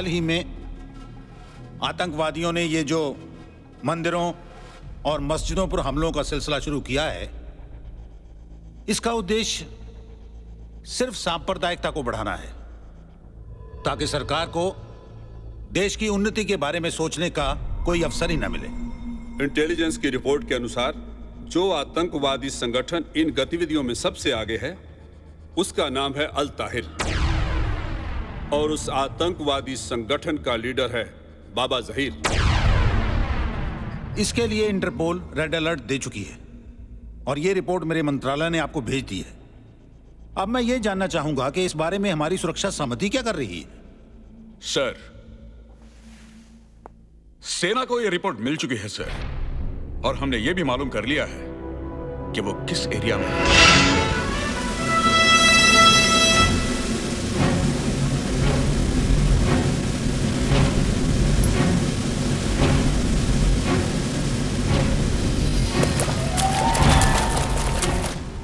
हाल ही में आतंकवादियों ने ये जो मंदिरों और मस्जिदों पर हमलों का सिलसिला शुरू किया है, इसका उद्देश्य सिर्फ सांप्रदायिकता को बढ़ाना है, ताकि सरकार को देश की उन्नति के बारे में सोचने का कोई अवसर ही न मिले। इंटेलिजेंस की रिपोर्ट के अनुसार जो आतंकवादी संगठन इन गतिविधियों में सबसे आगे है, उसका नाम है अल ताहिर, और उस आतंकवादी संगठन का लीडर है बाबा जहीर। इसके लिए इंटरपोल रेड अलर्ट दे चुकी है और ये रिपोर्ट मेरे मंत्रालय ने आपको भेज दी है। अब मैं ये जानना चाहूंगा कि इस बारे में हमारी सुरक्षा समिति क्या कर रही है? सर, सेना को यह रिपोर्ट मिल चुकी है सर, और हमने ये भी मालूम कर लिया है कि वो किस एरिया में है।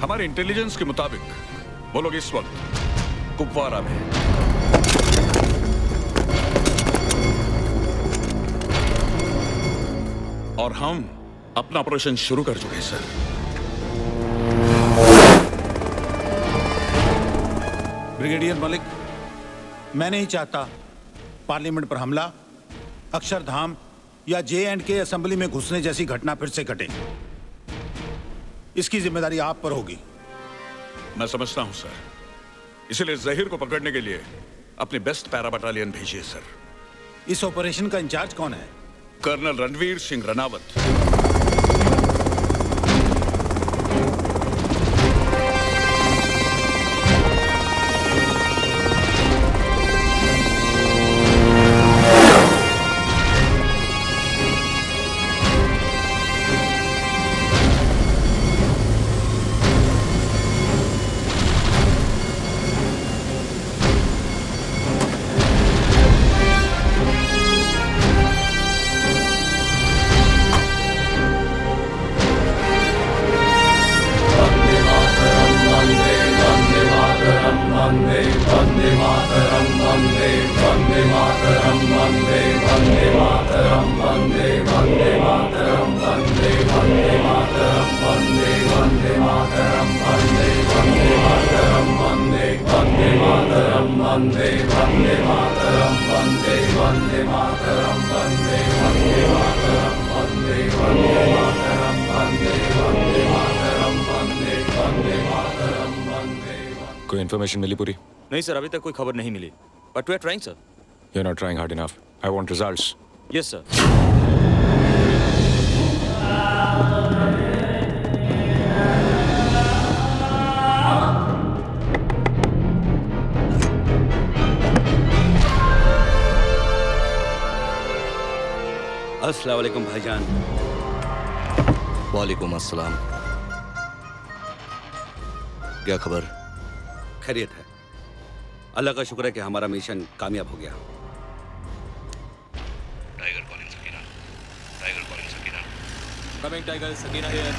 हमारे इंटेलिजेंस के मुताबिक वो लोग इस वक्त कुपवारा में हैं। और हम अपना ऑपरेशन शुरू कर चुके हैं सर। ब्रिगेडियर मलिक, मैं नहीं चाहता पार्लियामेंट पर हमला, अक्षरधाम या J&K असेंबली में घुसने जैसी घटना फिर से घटे। इसकी जिम्मेदारी आप पर होगी। मैं समझता हूं सर, इसलिए जहीर को पकड़ने के लिए अपने बेस्ट पैरा बटालियन भेजिए सर। इस ऑपरेशन का इंचार्ज कौन है? कर्नल रणवीर सिंह राणावत। कोई इन्फॉर्मेशन मिली पूरी? नहीं सर, अभी तक कोई खबर नहीं मिली। But we are trying sir. You are not trying hard enough. I want results. Yes sir. अस्सलाम वालेकुम भाईजान। वालेकुम अस्सलाम। क्या खबर? खैरियत है, अल्लाह का शुक्र है कि हमारा मिशन कामयाब हो गया। Tiger calling Sakina, tiger calling Sakina. Coming tiger Sakina here,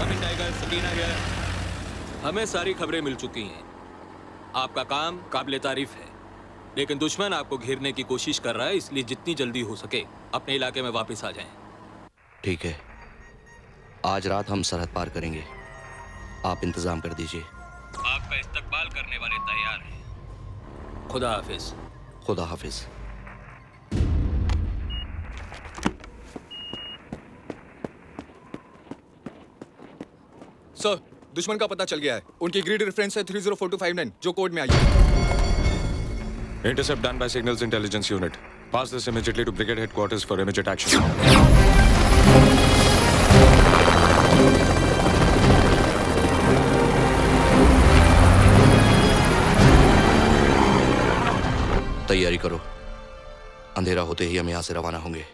coming tiger Sakina here. हमें सारी खबरें मिल चुकी हैं। आपका काम काबिले तारीफ है, लेकिन दुश्मन आपको घेरने की कोशिश कर रहा है, इसलिए जितनी जल्दी हो सके अपने इलाके में वापस आ जाएं। ठीक है, आज रात हम सरहद पार करेंगे, आप इंतजाम कर दीजिए। आपका इस्तकबाल करने वाले तैयार हैं। खुदा हाफिज। खुदा हाफिज। सर, दुश्मन का पता चल गया है। उनकी ग्रिड रेफरेंस है 304259, जो कोड में आई है। Intercept done by Signals Intelligence Unit. Pass this immediately to Brigade Headquarters for immediate action. तैयारी करो, अंधेरा होते ही हम यहाँ से रवाना होंगे।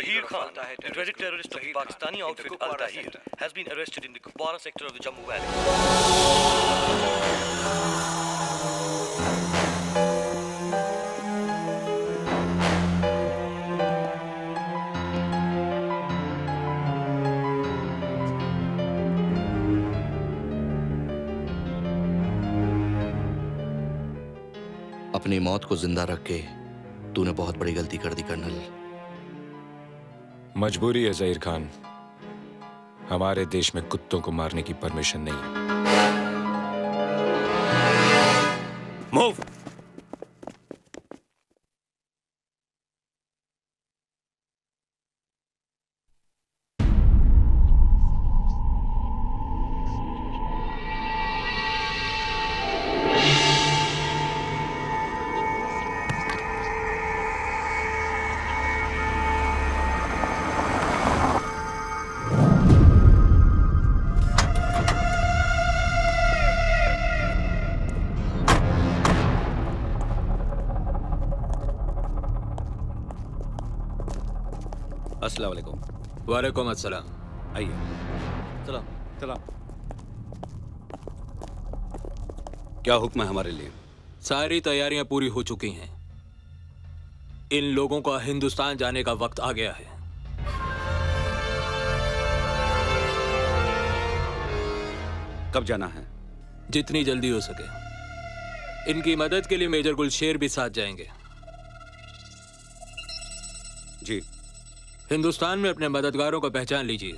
Zahir Khan, the tragic terrorist of the Pakistani outfit Al Tahier, has been arrested in the Kuppara sector of the Jammu Valley. अपनी मौत को जिंदा रख के तूने बहुत बड़ी गलती कर दी कर्नल। मजबूरी है ज़हीर खान, हमारे देश में कुत्तों को मारने की परमिशन नहीं है। मूव। वालेकुम अस्सलाम। आइए। सलाम। सलाम। क्या हुक्म है हमारे लिए? सारी तैयारियां पूरी हो चुकी हैं। इन लोगों का हिंदुस्तान जाने का वक्त आ गया है। कब जाना है? जितनी जल्दी हो सके। इनकी मदद के लिए मेजर गुलशेर भी साथ जाएंगे। जी। हिंदुस्तान में अपने मददगारों को पहचान लीजिए।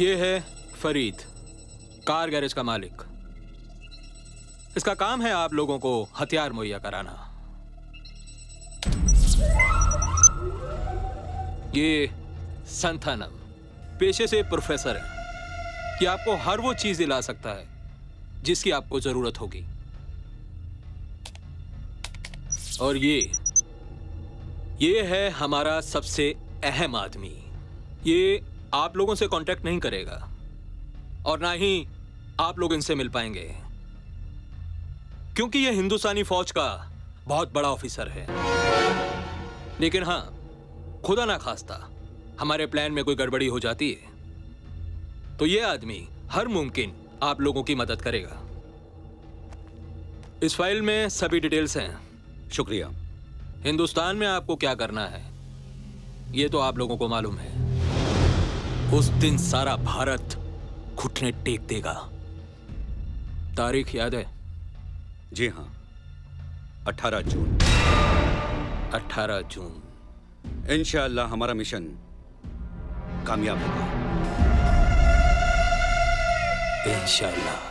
ये है फरीद, कार गैरेज का मालिक। इसका काम है आप लोगों को हथियार मुहैया कराना। ये संथानम, पेशे से प्रोफेसर है कि आपको हर वो चीज दिला सकता है जिसकी आपको जरूरत होगी। और ये है हमारा सबसे अहम आदमी। ये आप लोगों से कांटेक्ट नहीं करेगा और ना ही आप लोग इनसे मिल पाएंगे, क्योंकि ये हिंदुस्तानी फौज का बहुत बड़ा ऑफिसर है। लेकिन हाँ, खुदा ना खास्ता हमारे प्लान में कोई गड़बड़ी हो जाती है तो ये आदमी हर मुमकिन आप लोगों की मदद करेगा। इस फाइल में सभी डिटेल्स हैं। शुक्रिया। हिंदुस्तान में आपको क्या करना है ये तो आप लोगों को मालूम है। उस दिन सारा भारत घुटने टेक देगा। तारीख याद है? जी हाँ, 18 जून। 18 जून। इंशाअल्लाह हमारा मिशन कामयाब होगा। इंशाअल्लाह।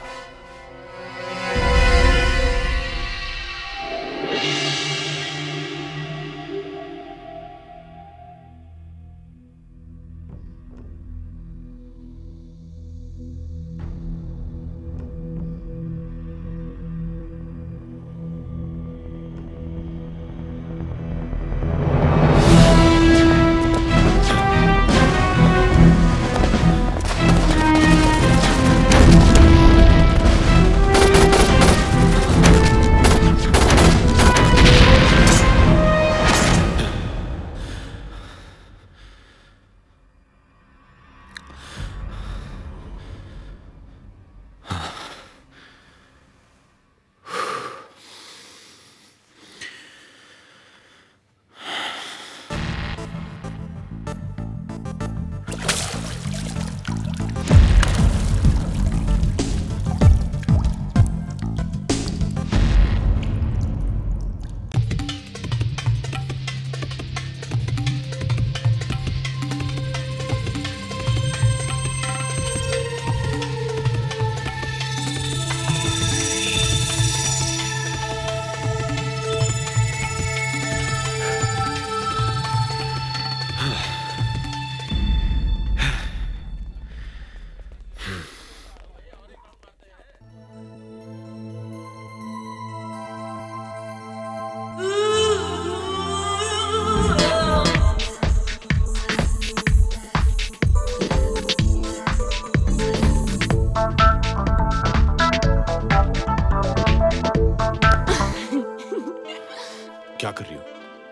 क्या कर रही हो?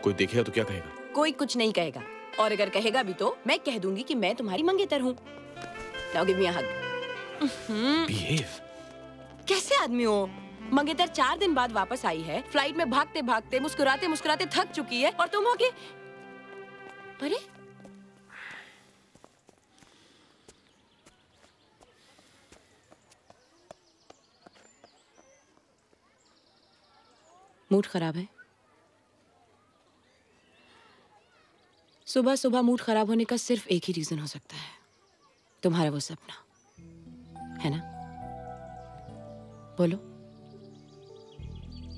कोई देखेगा तो क्या कहेगा? कोई कुछ नहीं कहेगा, और अगर कहेगा भी तो मैं कह दूंगी कि मैं तुम्हारी मंगेतर हूँ। Now give me a hug. Behave. कैसे आदमी हो? मंगेतर 4 दिन बाद वापस आई है, फ्लाइट में भागते भागते मुस्कुराते मुस्कुराते थक चुकी है, और तुम हो कि अरे मूड खराब है। सुबह सुबह मूड खराब होने का सिर्फ एक ही रीजन हो सकता है, तुम्हारा वो सपना है ना? बोलो।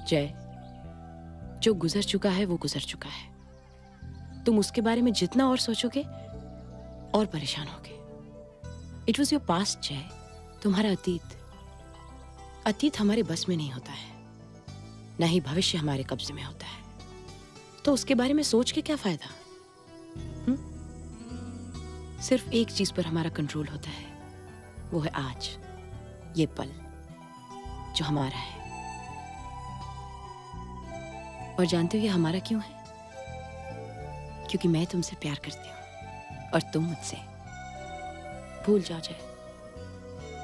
जय, जो गुजर चुका है वो गुजर चुका है। तुम उसके बारे में जितना और सोचोगे और परेशान होगे। इट वॉज योर पास्ट जय, तुम्हारा अतीत। अतीत हमारे बस में नहीं होता है, ना ही भविष्य हमारे कब्जे में होता है, तो उसके बारे में सोच के क्या फायदा? सिर्फ एक चीज पर हमारा कंट्रोल होता है, वो है आज, ये पल जो हमारा है। और जानते हो ये हमारा क्यों है? क्योंकि मैं तुमसे प्यार करती हूं और तुम मुझसे। भूल जाओ जय,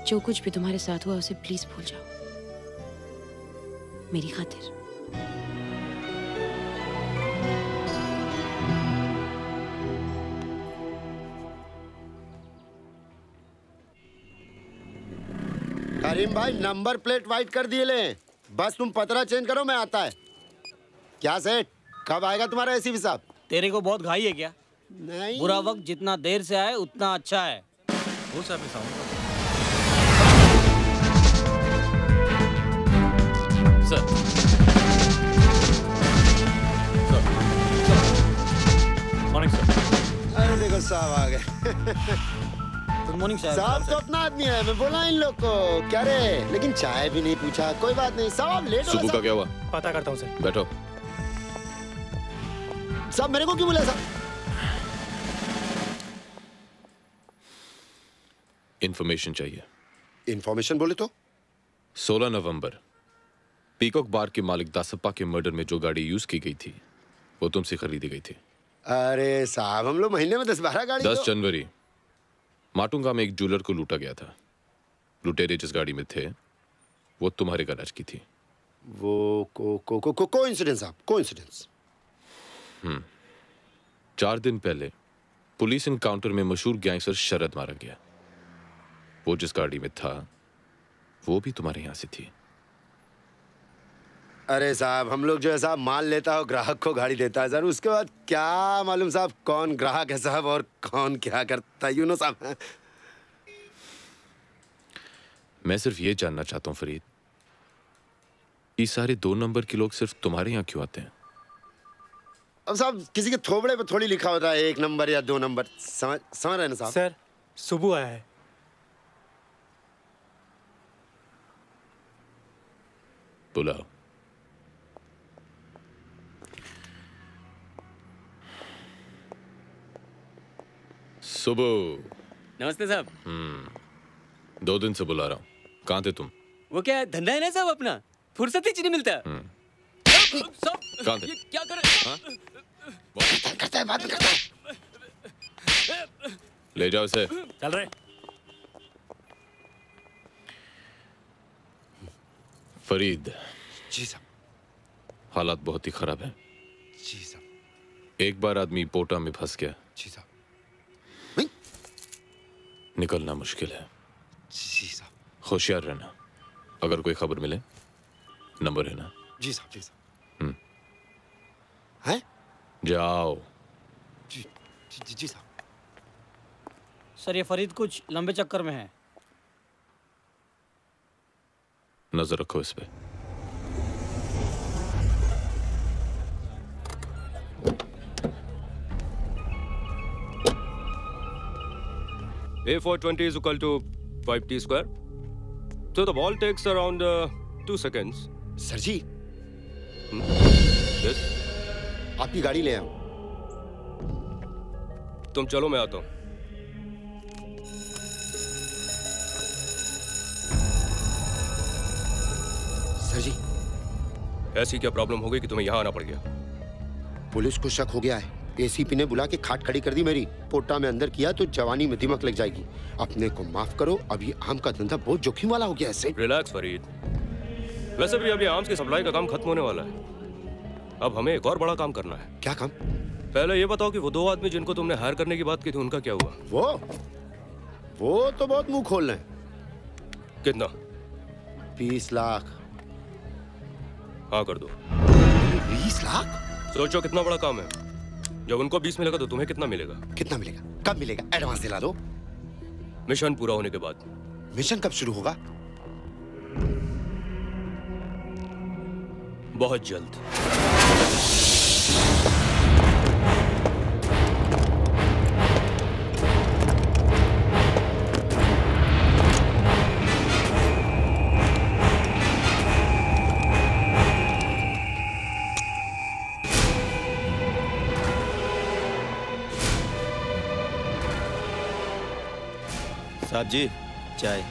जो कुछ भी तुम्हारे साथ हुआ उसे प्लीज भूल जाओ, मेरी खातिर। करीम भाई, नंबर प्लेट वाइट कर दिए ले, बस तुम पतरा चेंज करो, मैं आता है। क्या सेठ, कब आएगा तुम्हारा एसीपी साहब? तेरे को बहुत घाई है क्या? नहीं, बुरा वक्त जितना देर से आए उतना अच्छा है। वो साहब सर, मॉर्निंग सर। अरे देखो साहब आ गए। गुड मॉर्निंग साहब। साहब तो अपना आदमी है, मैं बोला इन लोग को क्या रे, लेकिन चाय भी नहीं पूछा। कोई बात नहीं साहब, लेट हो। सुबह का क्या हुआ पता करता हूँ सर। बैठो साहब, मेरे को क्यों बुलाया साहब? इन्फॉर्मेशन चाहिए। इन्फॉर्मेशन बोले तो 16 नवंबर पीकॉक बार के मालिक दासप्पा के मर्डर में जो गाड़ी यूज की गई थी वो तुमसे खरीदी गई थी। अरे साहब, हम लोग महीने में 10-12 गाड़ी। 10 जनवरी माटुंगा में एक ज्वेलर को लूटा गया था। लुटेरे जिस गाड़ी में थे वो तुम्हारे गैराज की थी। वो कोइंसिडेंस साहब, कोइंसिडेंस। 4 दिन पहले पुलिस एनकाउंटर में मशहूर गैंगस्टर शरद मारा गया। वो जिस गाड़ी में था वो भी तुम्हारे यहाँ से थी। अरे साहब, हम लोग जो है साहब, माल लेता है ग्राहक को गाड़ी देता है सर, उसके बाद क्या मालूम साहब कौन ग्राहक है साहब और कौन क्या करता है, यू नो साहब। मैं सिर्फ ये जानना चाहता हूँ फरीद, ये सारे 2 नंबर के लोग सिर्फ तुम्हारे यहाँ क्यों आते हैं? अब साहब किसी के थोबड़े पर थोड़ी लिखा होता है 1 नंबर या 2 नंबर, समझ रहे ना साहब? सर सुबह आया है। बुलाओ। सुबह। नमस्ते साहब। 2 दिन से बुला रहा हूँ, कहाँ थे तुम? वो क्या धंधा है ना साहब अपना, फुर्सत ही नहीं मिलता। कहाँ थे? क्या कर करता है, बात करता है। ले जाओ इसे। चल रहे। फरीद जी साहब, हालात बहुत ही खराब है जी साहब। एक बार आदमी पोटा में फंस गया जी साहब, निकलना मुश्किल है जी साहब। होशियार रहना, अगर कोई खबर मिले नंबर है ना जी साहब? जी साहब। है जाओ जी जी जी साहब। सर ये फरीद कुछ लंबे चक्कर में है, नजर रखो इस पे। A420 is equal to 5t square. So the ball takes around 2 seconds. Sir ji. Yes. आपकी गाड़ी ले आओ। तुम चलो, मैं आता हूँ। सर जी, ऐसी क्या प्रॉब्लम हो गई कि तुम्हें यहाँ आना पड़ गया? पुलिस को शक हो गया है। एसीपी ने बुला के खाट खड़ी कर दी मेरी। पोटा में अंदर किया तो जवानी में दिमक लग जाएगी। अपने को माफ करो, अभी आम का धंधा बहुत जोखिम वाला हो गया है। रिलैक्स फरीद, वैसे भी अभी आम्स की सप्लाई का काम खत्म होने वाला है। अब हमें एक और बड़ा काम करना है। क्या काम? पहले ये बताओ कि वो दो आदमी जिनको तुमने हायर करने की बात की थी, उनका क्या हुआ? वो तो बहुत मुंह खोल रहे हैं। कितना? 20 लाख। हाँ कर दो। 20 लाख? सोचो कितना बड़ा काम है। जब उनको 20 मिलेगा तो तुम्हें कितना मिलेगा? कितना मिलेगा? कब मिलेगा? एडवांस दिला दो। मिशन पूरा होने के बाद। मिशन कब शुरू होगा? बहुत जल्द। साहब जी चाय।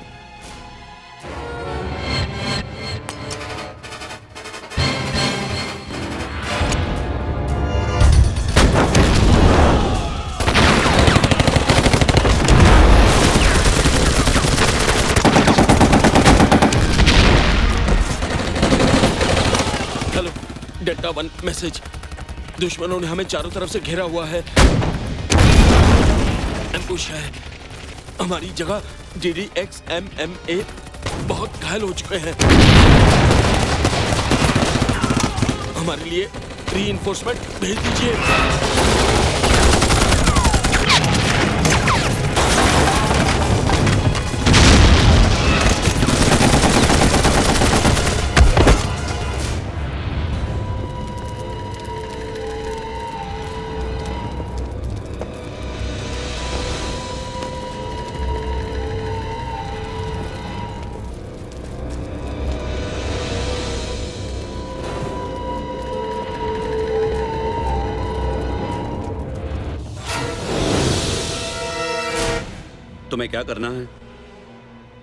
Hello, delta 1 message. दुश्मनों ने हमें चारों तरफ से घेरा हुआ है, एम्बुश है। हमारी जगह DDXMMA बहुत घायल हो चुके हैं। हमारे लिए रीइंफोर्समेंट भेज दीजिए। तुम्हें क्या करना है,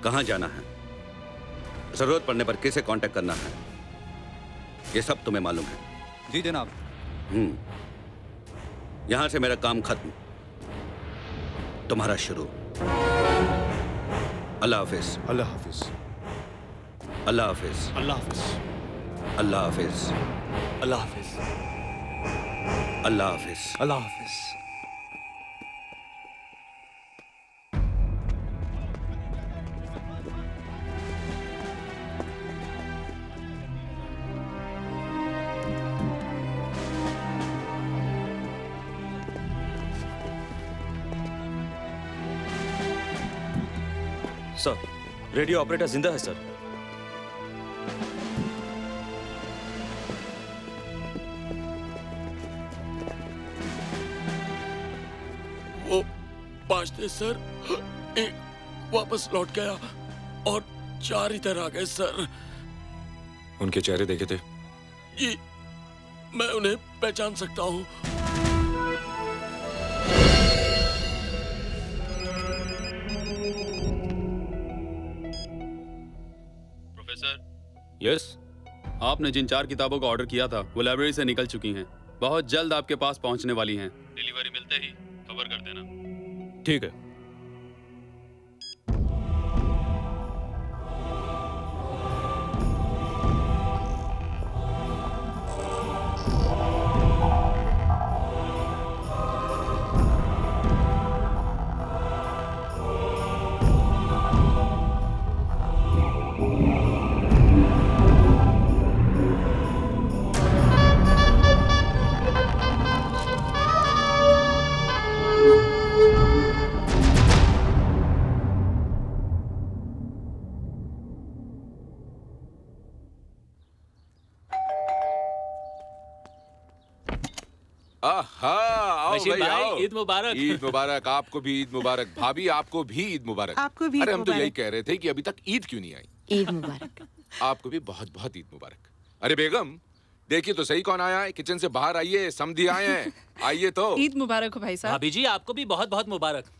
कहाँ जाना है, जरूरत पड़ने पर किसे कांटेक्ट करना है, ये सब तुम्हें मालूम है। जी जनाब। यहाँ से मेरा काम खत्म, तुम्हारा शुरू। अल्लाह हाफिज। अल्लाह हाफिज। अल्लाह हाफिज। अल्लाह हाफिज। अल्लाह हाफिज। अल्लाह हाफिज। अल्लाह हाफिज। अल्लाह हाफिज। सर, रेडियो ऑपरेटर जिंदा है सर। वो पांचवे सर एक वापस लौट गया और 4 इधर आ गए सर। उनके चेहरे देखे थे जी, मैं उन्हें पहचान सकता हूँ। यस, आपने जिन 4 किताबों का ऑर्डर किया था वो लाइब्रेरी से निकल चुकी हैं। बहुत जल्द आपके पास पहुंचने वाली हैं। डिलीवरी मिलते ही खबर कर देना। ठीक है। ईद मुबारक। ईद मुबारक। आपको भी ईद मुबारक भाभी, आपको भी ईद मुबारक। आपको भी। अरे हम तो यही कह रहे थे कि अभी तक ईद क्यों नहीं आई। ईद मुबारक। आपको भी बहुत बहुत ईद मुबारक। अरे बेगम, देखिए तो सही कौन आया है। किचन से बाहर आइए, समधी आए हैं। आइए तो। ईद मुबारक हो भाई साहब। भाभी जी आपको भी बहुत बहुत मुबारक।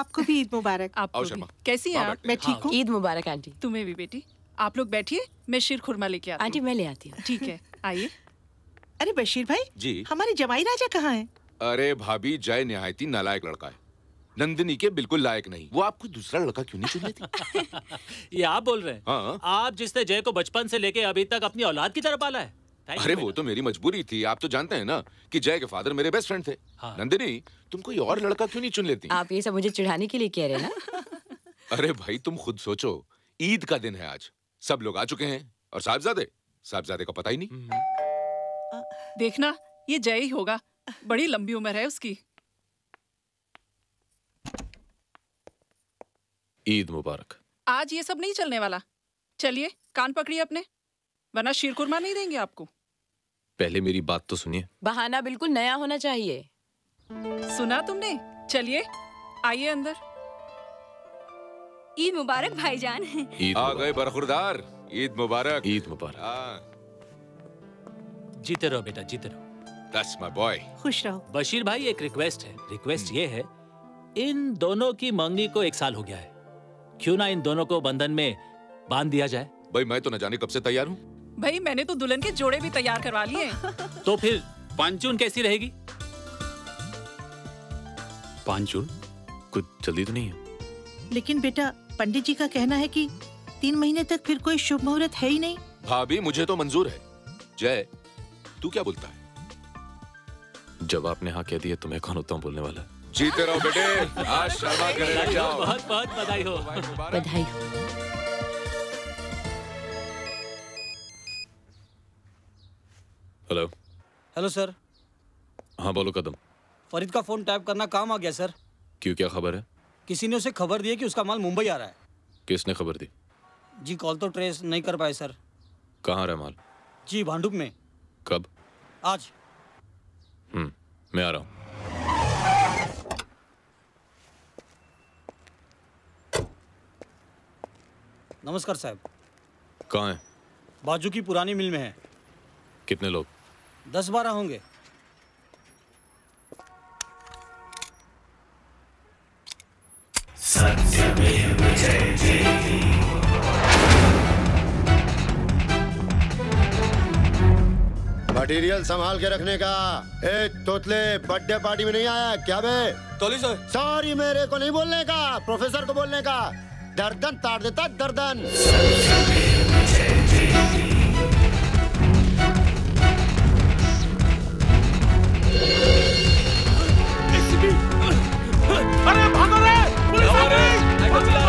आपको भी ईद मुबारक। आपको भी। कैसी हैं आप? मैं ठीक हूँ। ईद मुबारक आंटी। तुम्हें भी बेटी। आप लोग बैठिए, मैं शीर खुरमा लेके आती हूँ। आंटी मैं ले आती हूँ। ठीक है, आइए। अरे बशीर भाई जी, हमारे जमाई राजा कहाँ है? अरे भाभी, जय निहायती नालायक लड़का है, नंदिनी के बिल्कुल लायक नहीं। वो आपको दूसरा लड़का क्यों नहीं चुन लेती? ये आप बोल रहे हैं? हाँ। आप जिसने जय को बचपन से लेके अभी तक अपनी औलाद की तरह पाला है। अरे वो तो मेरी मजबूरी थी, आप तो जानते हैं ना कि जय के फादर मेरे बेस्ट फ्रेंड थे। हाँ। नंदिनी, तुम कोई और लड़का क्यों नहीं चुन लेती? आप ये सब मुझे चिढ़ाने के लिए कह रहे ना। अरे भाई तुम खुद सोचो, ईद का दिन है आज, सब लोग आ चुके हैं और साहबजादे का पता ही नहीं। देखना ये जय ही होगा, बड़ी लंबी उम्र है उसकी। ईद मुबारक। आज ये सब नहीं चलने वाला, चलिए कान पकड़िए अपने, वरना शीरकुरमा नहीं देंगे आपको। पहले मेरी बात तो सुनिए। बहाना बिल्कुल नया होना चाहिए। सुना तुमने, चलिए आइए अंदर। ईद मुबारक भाईजान। आ गए बरखुरदार, ईद मुबारक। ईद मुबारक। जीते रहो बेटा, जीते रहो। That's my boy. खुश रहो। बशीर भाई एक रिक्वेस्ट है, रिक्वेस्ट ये है, इन दोनों की मंगनी को 1 साल हो गया है, क्यों ना इन दोनों को बंधन में बांध दिया जाए। भाई मैं तो न जाने कब से तैयार हूँ। भाई मैंने तो दुल्हन के जोड़े भी तैयार करवा लिए हैं। तो फिर पांचून कैसी रहेगी? पांचून कुछ जल्दी तो नहीं है? लेकिन बेटा पंडित जी का कहना है कि 3 महीने तक फिर कोई शुभ मुहूर्त है ही नहीं। भाभी मुझे तो मंजूर है। जय तू क्या बोलता है? जब आपने हाँ कह दिया तो मैं कौन होता हूँ बोलने वाला। जीते रहो बेटे, आज शर्मा करने जाओ। बहुत बहुत बधाई हो। बधाई हो। हेलो। Hello sir. हाँ बोलो कदम। फरीद का फोन टाइप करना काम आ गया सर। क्यों, क्या खबर है? किसी ने उसे खबर दी है कि उसका माल मुंबई आ रहा है। किसने खबर दी? जी कॉल तो ट्रेस नहीं कर पाए सर। कहाँ आ रहा है माल? जी भांडुप में। कब? आज। मैं आ रहा हूँ। नमस्कार साहब। कहाँ है? बाजू की पुरानी मिल में है। कितने लोग? 10-12 होंगे। मटेरियल संभाल के रखने का। ए तोतले, बर्थडे पार्टी में नहीं आया क्या बे? तोली सॉरी, मेरे को नहीं बोलने का, प्रोफेसर को बोलने का। दर्दन ताड़ देता, दर्दन। अरे भागो रे, पुलिस आ रही है। भागो रे, भाग ले।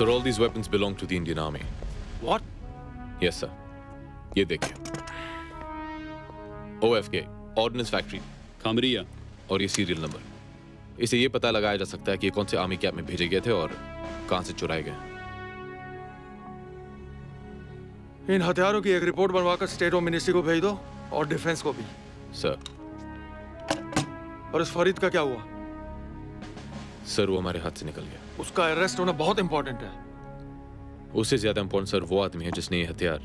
Sir, all these weapons belong to the Indian Army. What? Yes, sir. ये देखिए. OFK, Ordnance Factory. खामरिया. और ये serial number. इससे ये पता लगाया जा सकता है कि ये कौन से आर्मी कैंप में भेजे गए थे और कहां से चुराए गए। इन हथियारों की एक रिपोर्ट बनवाकर स्टेट होम मिनिस्ट्री को भेज दो और डिफेंस को भी। सर। और इस फरीद का क्या हुआ? सर, वो हमारे हाथ से निकल गया। उसका अरेस्ट होना बहुत इंपॉर्टेंट है। उससे ज्यादा इंपॉर्टेंट सर वो आदमी है जिसने ये हथियार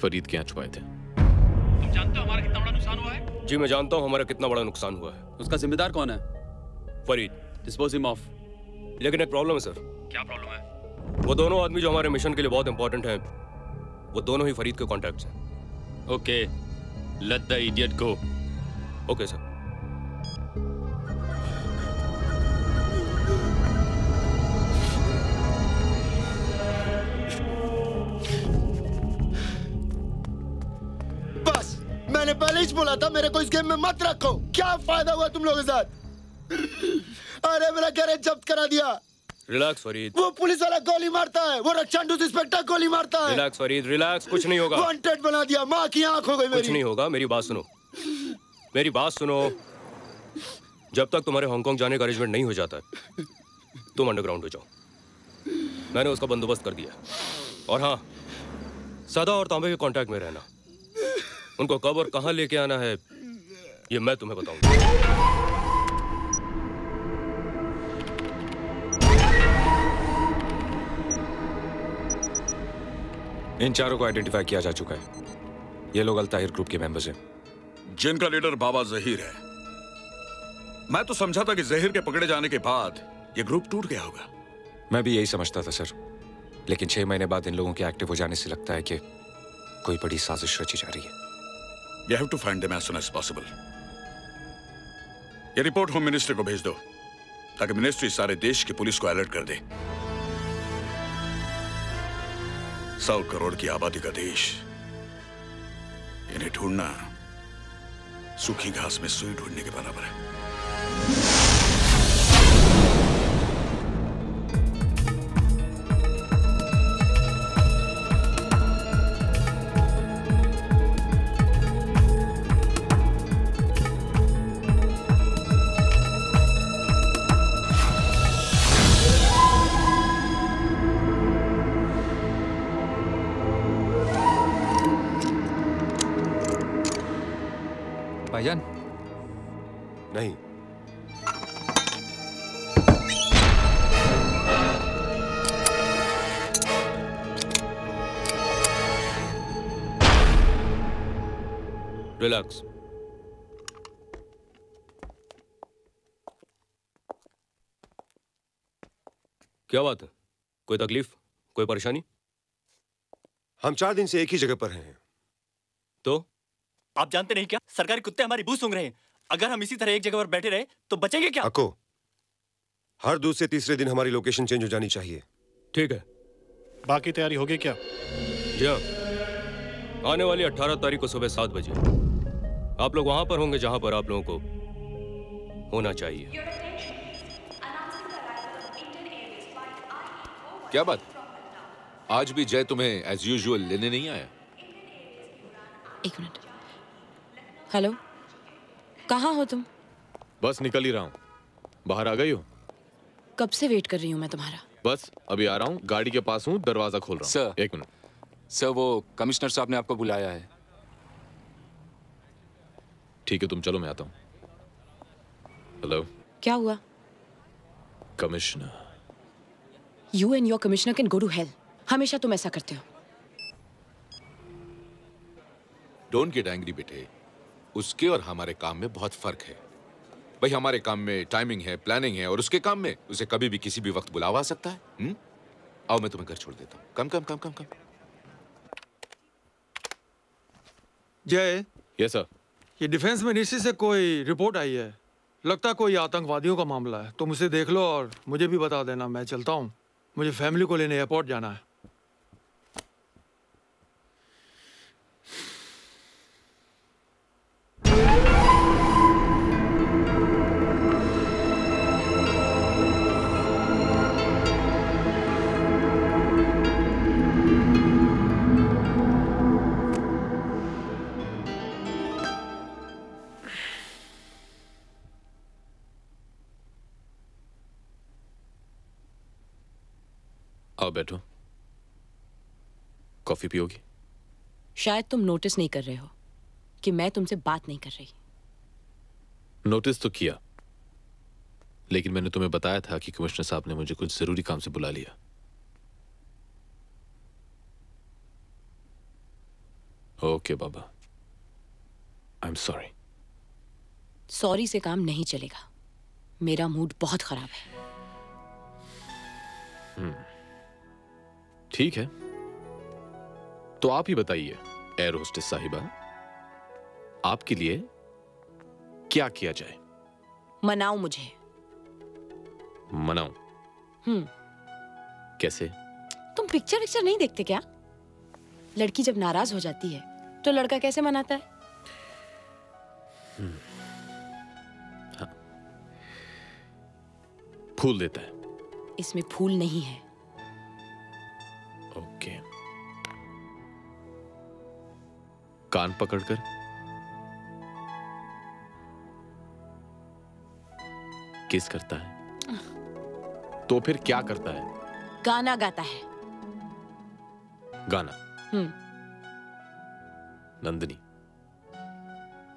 फरीद के यहाँ छुपाए थे। तुम जानते हो हमारा कितना बड़ा नुकसान हुआ है? जी मैं जानता हूँ हमारा कितना बड़ा नुकसान हुआ है। उसका जिम्मेदार कौन है? फरीद। Dispose him off. लेकिन एक प्रॉब्लम है सर। क्या प्रॉब्लम है? वो दोनों आदमी जो हमारे मिशन के लिए बहुत इंपॉर्टेंट हैं, वो दोनों ही फरीद के कॉन्टैक्ट्स हैं। Okay, let the idiot go. Okay sir. मैंने पहले ही बोला था मेरे को इस गेम में मत रखो। क्या फायदा हुआ तुम लोगों के साथ? अरे मेरा गैरेज जब्त करा दिया। रिलैक्स फरीद। वो पुलिस वाला गोली मारता है, वो रक्षांडू इंस्पेक्टर गोली मारता है। रिलैक्स फरीद, रिलैक्स, कुछ नहीं होगा। वांटेड बना दिया, माँ की आंख हो गई मेरी। कुछ नहीं होगा, मेरी बात सुनो, मेरी बात सुनो। जब तक तुम्हारे हांगकांग जाने का अरेंजमेंट नहीं हो जाता है, तुम अंडरग्राउंड हो जाओ। मैंने उसका बंदोबस्त कर दिया। और हाँ, सदा और तांबे के कॉन्टैक्ट में रहना। उनको कब और कहां लेके आना है ये मैं तुम्हें बताऊंगा। इन चारों को आइडेंटिफाई किया जा चुका है। ये लोग अल ताहिर ग्रुप के मेंबर्स हैं, जिनका लीडर बाबा जहीर है। मैं तो समझा था कि जहीर के पकड़े जाने के बाद ये ग्रुप टूट गया होगा। मैं भी यही समझता था सर, लेकिन 6 महीने बाद इन लोगों के एक्टिव हो जाने से लगता है कि कोई बड़ी साजिश रची जा रही है। You have to find them as soon as possible. ये रिपोर्ट होम मिनिस्ट्री को भेज दो ताकि मिनिस्ट्री सारे देश की पुलिस को अलर्ट कर दे। 100 करोड़ की आबादी का देश, इन्हें ढूंढना सूखी घास में सुई ढूंढने के बराबर है। भाईजान नहीं, रिलैक्स। क्या बात है, कोई तकलीफ, कोई परेशानी? हम 4 दिन से एक ही जगह पर हैं। तो आप जानते नहीं क्या, सरकारी कुत्ते हमारी बू सूंघ रहे हैं। अगर हम इसी तरह एक जगह पर बैठे रहे तो बचेंगे क्या? अको, हर दूसरे तीसरे दिन हमारी लोकेशन चेंज हो जानी चाहिए। ठीक है, बाकी तैयारी होगी क्या? जी, आने वाली 18 तारीख को सुबह 7 बजे आप लोग वहां पर होंगे जहां पर आप लोगों को होना चाहिए। क्या बात, आज भी जय तुम्हें एज यूजुअल लेने नहीं आया? एक मिनट, हेलो, कहाँ हो तुम? बस निकल ही रहा हूँ। बाहर आ गई हो? कब से वेट कर रही हूँ मैं तुम्हारा। बस अभी आ रहा हूँ, गाड़ी के पास हूँ, दरवाजा खोल रहा हूँ। सर एक मिनट। सर वो कमिश्नर साहब ने आपको बुलाया है। ठीक है तुम चलो, मैं आता हूँ। हेलो, क्या हुआ? Commissioner, you and your commissioner can go to hell. हमेशा तुम ऐसा करते हो। डोंट गेट एंग्री बेटे, उसके और हमारे काम में बहुत फर्क है। भाई हमारे काम में टाइमिंग है, प्लानिंग है, और उसके काम में उसे कभी भी किसी भी वक्त बुलावा आ सकता है। आओ मैं तुम्हें घर छोड़ देता हूँ। कम कम कम कम कम। जय। Yes sir. ये डिफेंस मिनिस्ट्री से कोई रिपोर्ट आई है, लगता कोई आतंकवादियों का मामला है। तुम उसे देख लो और मुझे भी बता देना। मैं चलता हूँ, मुझे फैमिली को लेने एयरपोर्ट जाना है। आओ बैठो, कॉफी पियोगी? शायद तुम नोटिस नहीं कर रहे हो कि मैं तुमसे बात नहीं कर रही। नोटिस तो किया, लेकिन मैंने तुम्हें बताया था कि कमिश्नर साहब ने मुझे कुछ जरूरी काम से बुला लिया। ओके बाबा, आई एम सॉरी। सॉरी से काम नहीं चलेगा, मेरा मूड बहुत खराब है। ठीक है, तो आप ही बताइए एयर होस्टेस साहिबा, आपके लिए क्या किया जाए? मनाओ मुझे। मनाओ? कैसे? तुम पिक्चर विक्चर नहीं देखते क्या? लड़की जब नाराज हो जाती है तो लड़का कैसे मनाता है? हाँ। फूल देता है। इसमें फूल नहीं है। ओके। कान पकड़कर। किस करता है? तो फिर क्या करता है? गाना गाता है। गाना? नंदिनी,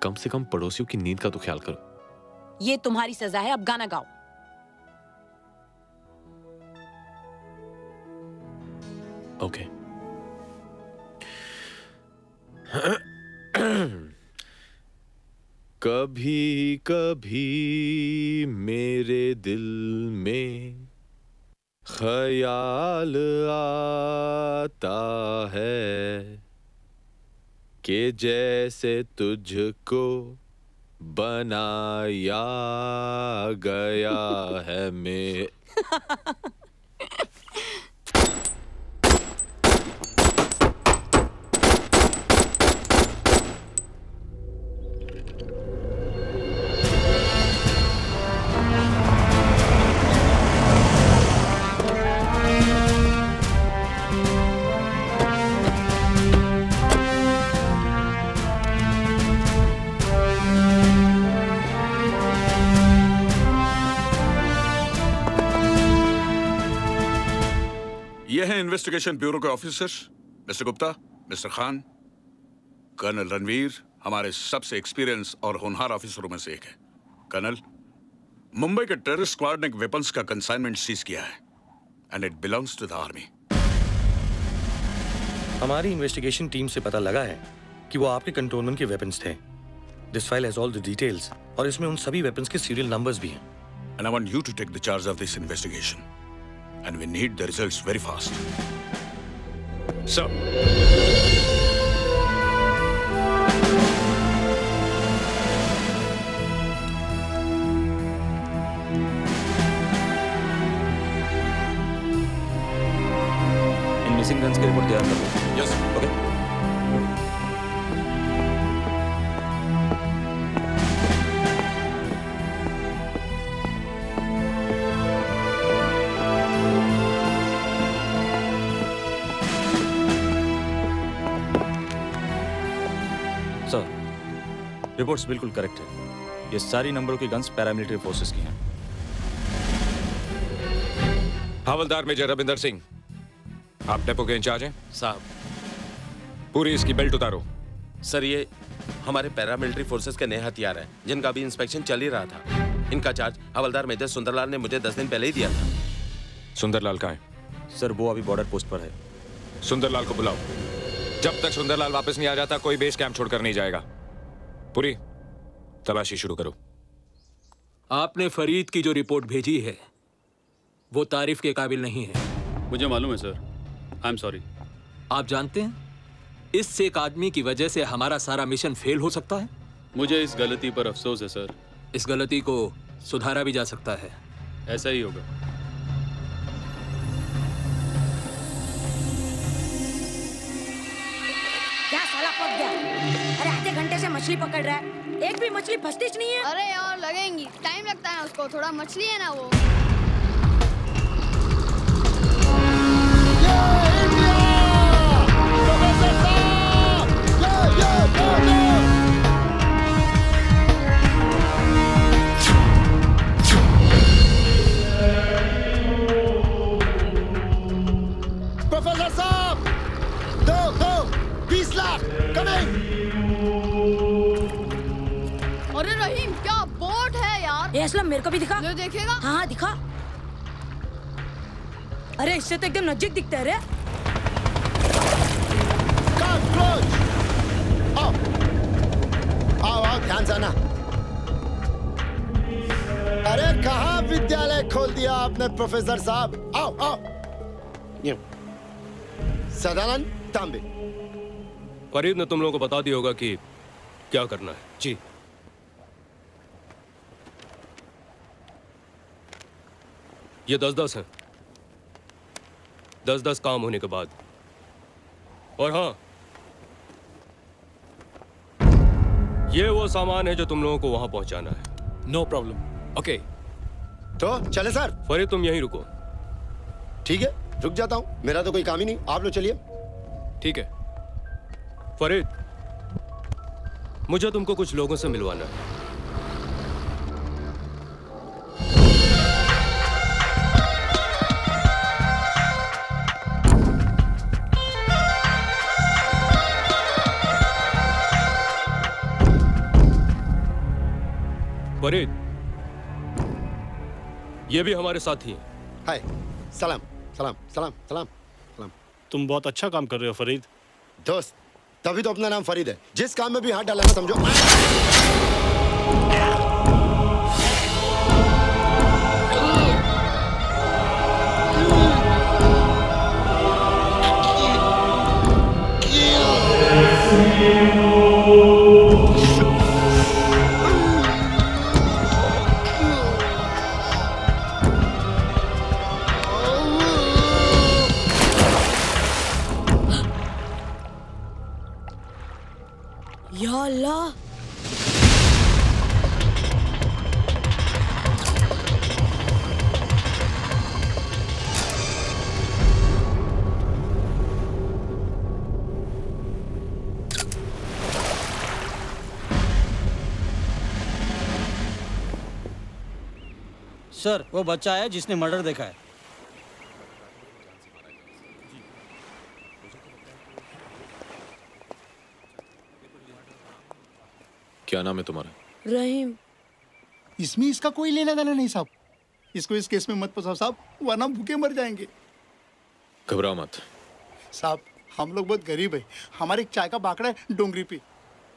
कम से कम पड़ोसियों की नींद का तो ख्याल करो। ये तुम्हारी सजा है, अब गाना गाओ। ओके। कभी कभी मेरे दिल में ख्याल आता है कि जैसे तुझको बनाया गया है। मैं इन्वेस्टिगेशन ब्यूरो के officers, mister Gupta, mister Khan, colonel Ranveer हमारे सबसे एक्सपीरियंस और होनहार ऑफिसरों में से एक है। कर्नल, मुंबई के टेररिस्ट स्क्वाड ने एक वेपन्स का कंसाइनमेंट सीज किया है and it belongs to the army. हमारी इन्वेस्टिगेशन टीम से पता लगा है कि वो आपके कंटोनमेंट के वेपन्स थे। This file has all the details और इसमें उन सभी वेपन्स के सीरियल नंबर्स भी हैं। And I want you to take the charge of this investigation. And we need the results very fast. Sir. In missing guns की report तैयार करो. Yes. Okay. रिपोर्ट्स बिल्कुल करेक्ट है। ये सारी नंबरों के गन्स पैरामिलिट्री फोर्सेस की हैं। हवलदार मेजर रविंदर सिंह, आप डेपो के इंचार्ज हैं। साहब, पूरी इसकी बेल्ट उतारो। सर, ये हमारे पैरामिलिट्री फोर्सेस के नए हथियार हैं, जिनका भी इंस्पेक्शन चल ही रहा था। इनका चार्ज हवलदार मेजर सुंदरलाल ने मुझे 10 दिन पहले ही दिया था। सुंदरलाल कहाँ है? सर, वो अभी बॉर्डर पोस्ट पर है। सुंदरलाल को बुलाओ। जब तक सुंदरलाल वापस नहीं आ जाता कोई बेस कैंप छोड़कर नहीं जाएगा। पूरी तलाशी शुरू करो। आपने फरीद की जो रिपोर्ट भेजी है वो तारीफ के काबिल नहीं है। मुझे मालूम है सर, आई एम सॉरी। आप जानते हैं इससे एक आदमी की वजह से हमारा सारा मिशन फेल हो सकता है। मुझे इस गलती पर अफसोस है सर। इस गलती को सुधारा भी जा सकता है। ऐसा ही होगा। क्या साला पक गया? अरे आधे घंटे से मछली पकड़ रहा है, एक भी मछली फंसती नहीं है। अरे और लगेंगी, टाइम लगता है उसको, थोड़ा मछली है ना वो। अरे रहीम क्या बोट है यार। ये असलम मेरे को भी दिखा। ये देखेगा? हाँ दिखा। अरे इससे तो एकदम नजदीक दिखता है रे। आओ आओ ध्यान से आना। अरे कहाँ विद्यालय खोल दिया आपने प्रोफेसर साहब। आओ आओ। सदानंद तांबे। फरीद ने तुम लोगों को बता दिया होगा कि क्या करना है। जी ये 10-10 हैं। 10-10 काम होने के बाद। और हाँ ये वो सामान है जो तुम लोगों को वहां पहुंचाना है। No problem. ओके तो चले सर। फरीद तुम यहीं रुको। ठीक है रुक जाता हूँ, मेरा तो कोई काम ही नहीं, आप लोग चलिए। ठीक है फरीद मुझे तुमको कुछ लोगों से मिलवाना है। फरीद ये भी हमारे साथी हैं। हाय सलाम सलाम सलाम सलाम सलाम। तुम बहुत अच्छा काम कर रहे हो फरीद। दोस्त तभी तो अपना नाम फरीद है। जिस काम में भी हाथ डाला ना समझो। सर वो बच्चा है जिसने मर्डर देखा है। क्या नाम है तुम्हारा? रहीम। इसमें इसका कोई लेना देना नहीं साहब। इसको इस केस में मत फंसाओ साहब, वरना भूखे मर जाएंगे। घबराओ मत साहब, हम लोग बहुत गरीब है। हमारे एक चाय का बाकड़ा है डोंगरी पे।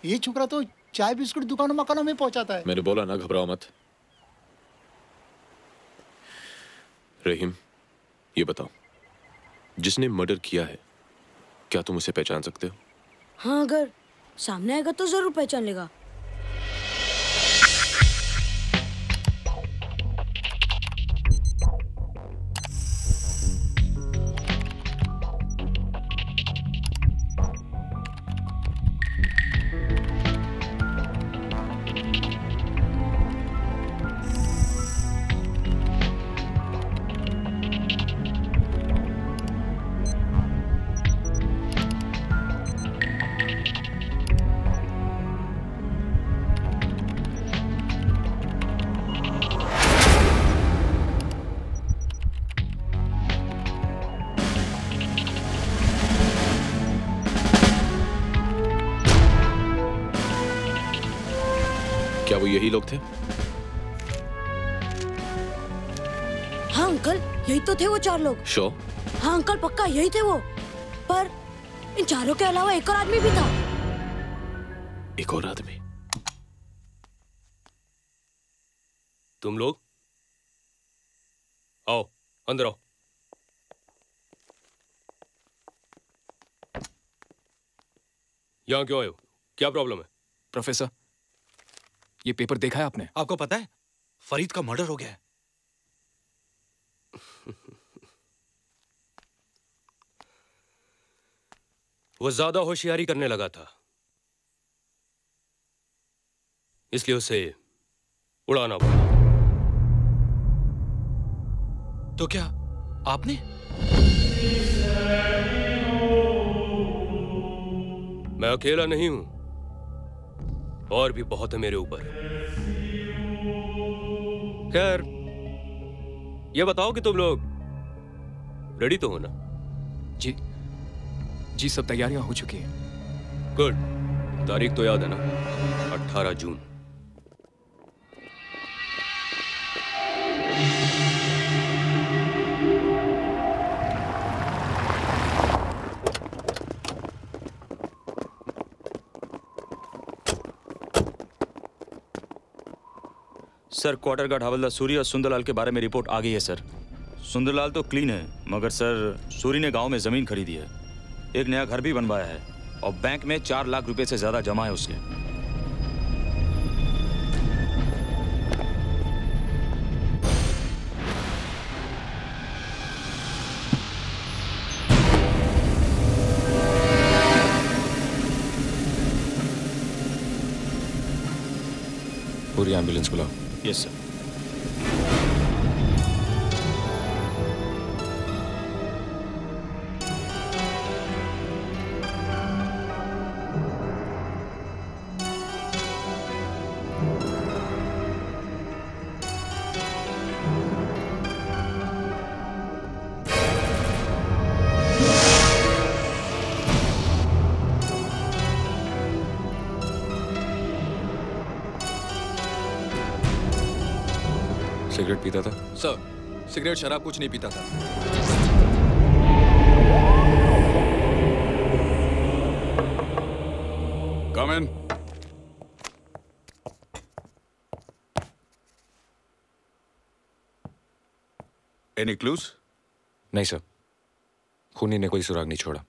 ये छोकरा तो चाय बिस्कुट दुकानों मकानों में पहुंचाता है। मैंने बोला ना घबराओ मत। रहीम ये बताओ जिसने मर्डर किया है क्या तुम उसे पहचान सकते हो? हाँ अगर सामने आएगा तो जरूर पहचान लेगा। यही लोग थे? हाँ अंकल यही तो थे वो चार लोग। शो? हाँ अंकल पक्का यही थे वो। पर इन चारों के अलावा एक और आदमी भी था। एक और आदमी? तुम लोग आओ अंदर आओ। यहाँ क्यों आए हो? क्या प्रॉब्लम है? प्रोफेसर ये पेपर देखा है आपने? आपको पता है फरीद का मर्डर हो गया है। वो ज्यादा होशियारी करने लगा था इसलिए उसे उड़ाना पड़ा। तो क्या आपने? मैं अकेला नहीं हूं और भी बहुत है मेरे ऊपर। खैर ये बताओ कि तुम लोग रेडी तो हो ना? जी जी सब तैयारियां हो चुकी हैं। गुड। तारीख तो याद है ना, 18 जून। सर, क्वार्टर गार्ड हवलदार सूरी और सुंदरलाल के बारे में रिपोर्ट आ गई है सर। सुंदरलाल तो क्लीन है, मगर सर सूरी ने गांव में ज़मीन खरीदी है, एक नया घर भी बनवाया है और बैंक में 4 लाख रुपए से ज़्यादा जमा है उसके। पूरी एम्बुलेंस बुलाओ। Yes sir. सिगरेट पीता था सर? सिगरेट शराब कुछ नहीं पीता था। Come in. Any clues? नहीं सर, खूनी ने कोई सुराग नहीं छोड़ा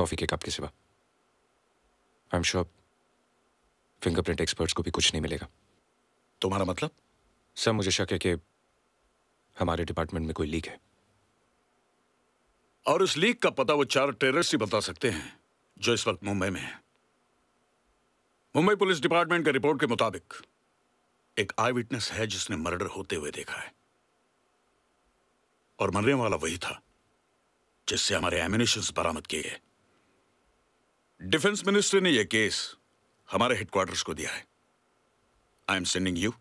कॉफी के कप के सिवा। I am sure fingerprint experts को भी कुछ नहीं मिलेगा। तुम्हारा मतलब? सर, मुझे शक है कि हमारे डिपार्टमेंट में कोई लीक है, और उस लीक का पता वो 4 टेररिस्ट ही बता सकते हैं जो इस वक्त मुंबई में है। मुंबई पुलिस डिपार्टमेंट के रिपोर्ट के मुताबिक एक आई विटनेस है जिसने मर्डर होते हुए देखा है, और मरने वाला वही था जिससे हमारे एम्यूनिशंस बरामद किए गए। डिफेंस मिनिस्ट्री ने यह केस हमारे हेडक्वार्टर्स को दिया है। I am sending you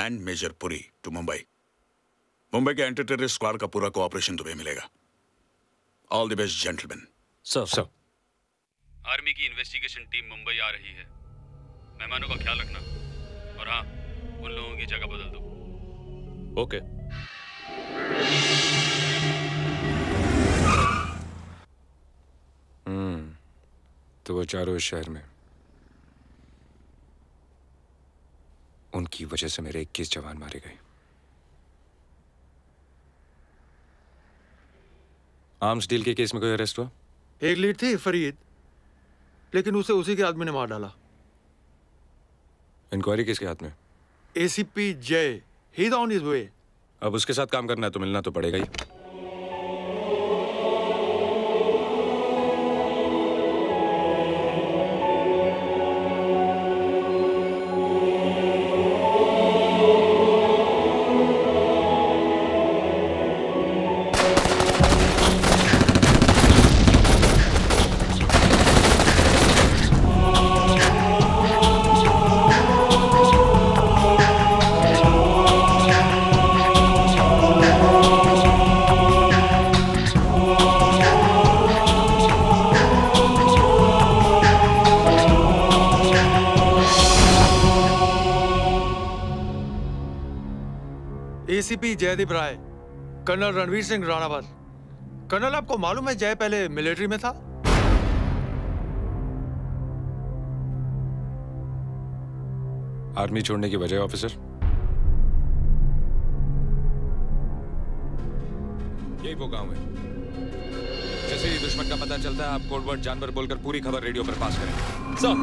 and major Puri to Mumbai. Mumbai के एंटी टेररिस्ट स्क्वाड का पूरा कोऑपरेशन तुम्हें मिलेगा। All the best gentleman. Sir sir, army की इन्वेस्टिगेशन टीम मुंबई आ रही है। मेहमानों का ख्याल रखना, और हाँ, उन लोगों की जगह बदल दो। ओके। तो वो चारों इस शहर में, उनकी वजह से मेरे 21 जवान मारे गए। आर्म्स डील के केस में कोई अरेस्ट हुआ? एक लीड थी फरीद, लेकिन उसे उसी के आदमी ने मार डाला। इंक्वायरी किसके हाथ में? एसीपी जय, he is on his way. अब उसके साथ काम करना है तो मिलना तो पड़ेगा ही। जयदीप राय, कर्नल रणवीर सिंह राणावत। कर्नल, आपको मालूम है जय पहले मिलिट्री में था? आर्मी छोड़ने की वजह ऑफिसर? यही वो गांव है। जैसे ही दुश्मन का पता चलता है, आप कोड वर्ड जानवर बोलकर पूरी खबर रेडियो पर पास करें सर,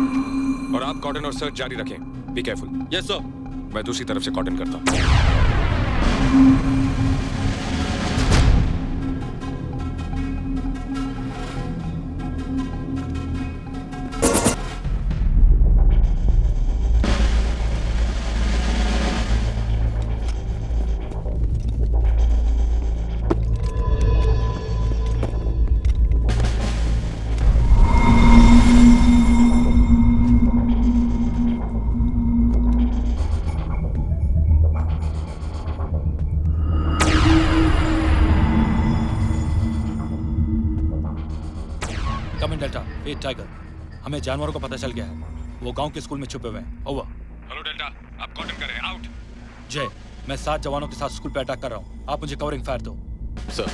और आप कॉटन और सर्च जारी रखें। Be careful. Yes sir. मैं दूसरी तरफ से कॉटन करता हूं। हमें जानवरों को पता चल गया है, वो गांव के स्कूल में छुपे हुए हैं। ओवर। हेलो डेल्टा, आप कॉटन करें, आउट। जय, मैं 7 जवानों के साथ स्कूल पे अटैक कर रहा हूँ, आप मुझे कवरिंग फायर दो। सर।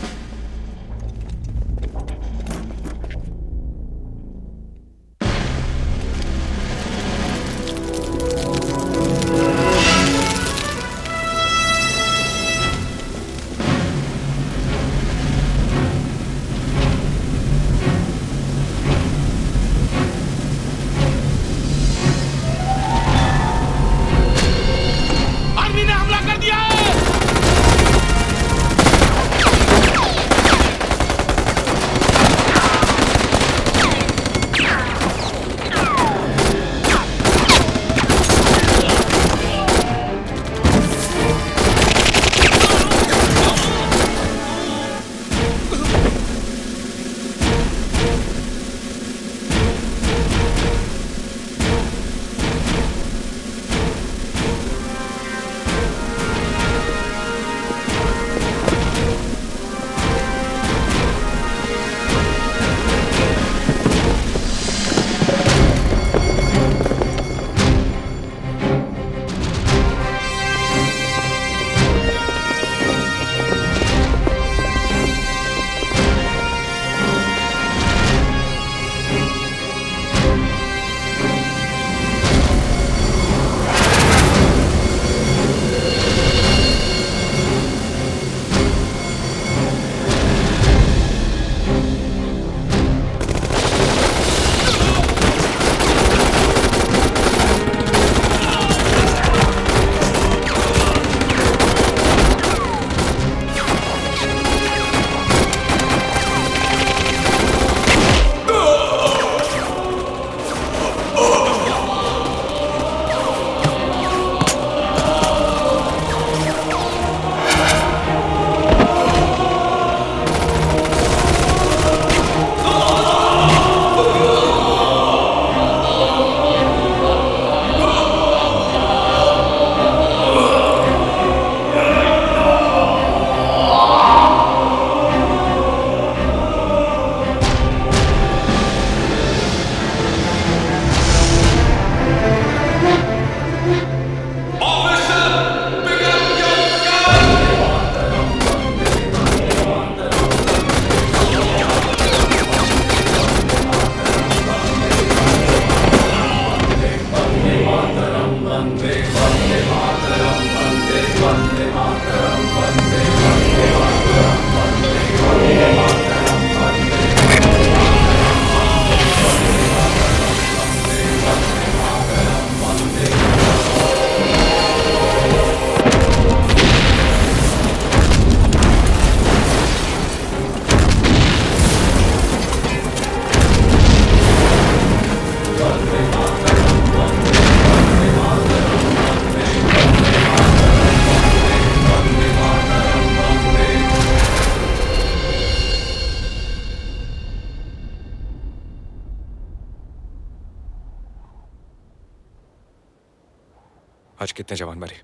कितने जवान मारे?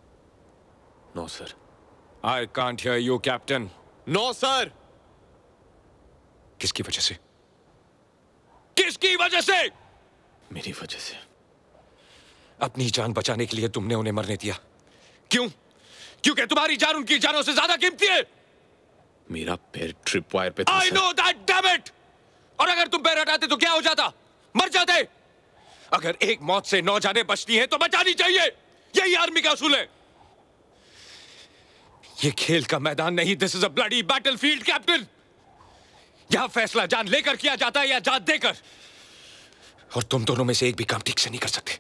No sir. I can't hear you captain. No sir. किसकी वजह से? किसकी वजह से? मेरी वजह से। अपनी जान बचाने के लिए तुमने उन्हें मरने दिया। क्यों? क्योंकि तुम्हारी जान उनकी जानों से ज्यादा कीमती है। मेरा पैर ट्रिप वायर पे था। I know that, damn it. और अगर तुम पैर हटाते तो क्या हो जाता? मर जाते। अगर एक मौत से 9 जाने बचती है तो बचानी चाहिए। यही आर्मी का असूल है। ये खेल का मैदान नहीं, this is a bloody battlefield captain. यहां फैसला जान लेकर किया जाता है या जान देकर, और तुम दोनों में से एक भी काम ठीक से नहीं कर सकते।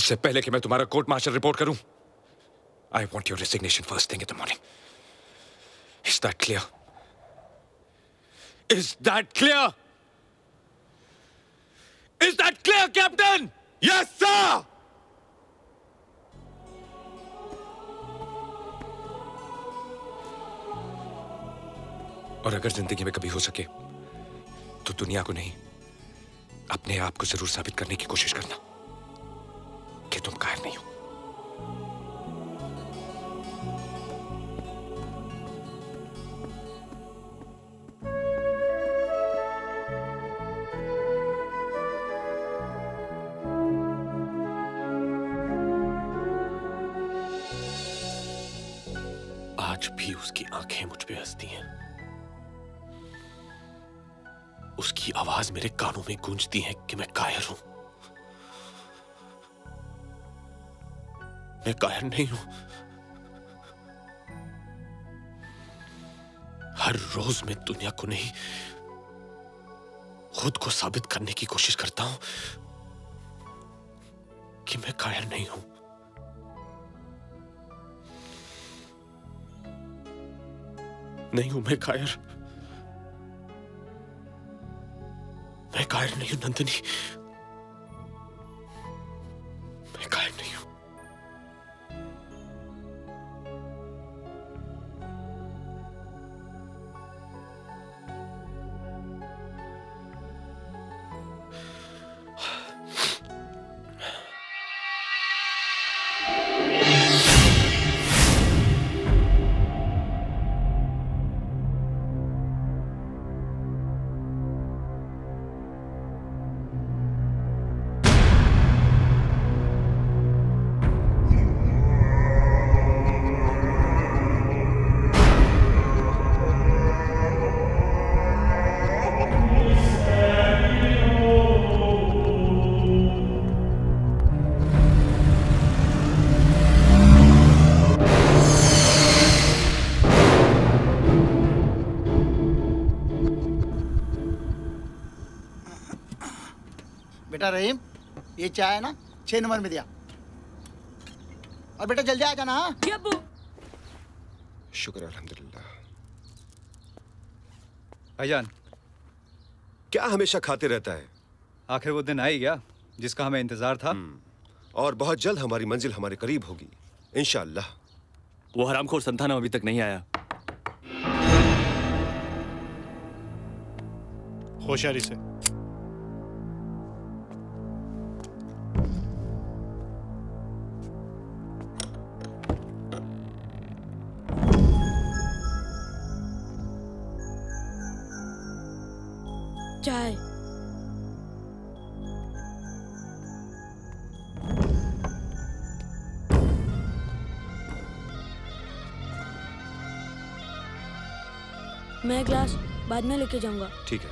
इससे पहले कि मैं तुम्हारा कोर्ट मार्शल रिपोर्ट करूं, I want your resignation first thing in the morning. Is that clear? Is that clear? Is that clear captain? Yes, sir! और अगर जिंदगी में कभी हो सके तो दुनिया को नहीं, अपने आप को जरूर साबित करने की कोशिश करना कि तुम कायर नहीं हो। आज भी उसकी आंखें मुझ पे हंसती हैं, उसकी आवाज मेरे कानों में गूंजती है कि मैं कायर हूं। मैं कायर नहीं हूं। हर रोज मैं दुनिया को नहीं, खुद को साबित करने की कोशिश करता हूं कि मैं कायर नहीं हूं। नहीं हूं मैं कायर, मैं कायर नहीं हूं नंदिनी, मैं कायर नहीं हूं। रहीम, ये चाय है ना 6 नंबर में दिया, और बेटा जल्दी आ जाना। जी अब्बू। शुक्र अल्हम्दुलिल्लाह। अयान, क्या हमेशा खाते रहता है? आखिर वो दिन आ ही गया जिसका हमें इंतजार था। और बहुत जल्द हमारी मंजिल हमारे करीब होगी इंशाअल्लाह। वो हरामखोर संथानम अभी तक नहीं आया। होशियारी से। मैं ग्लास बाद में लेके जाऊंगा। ठीक है।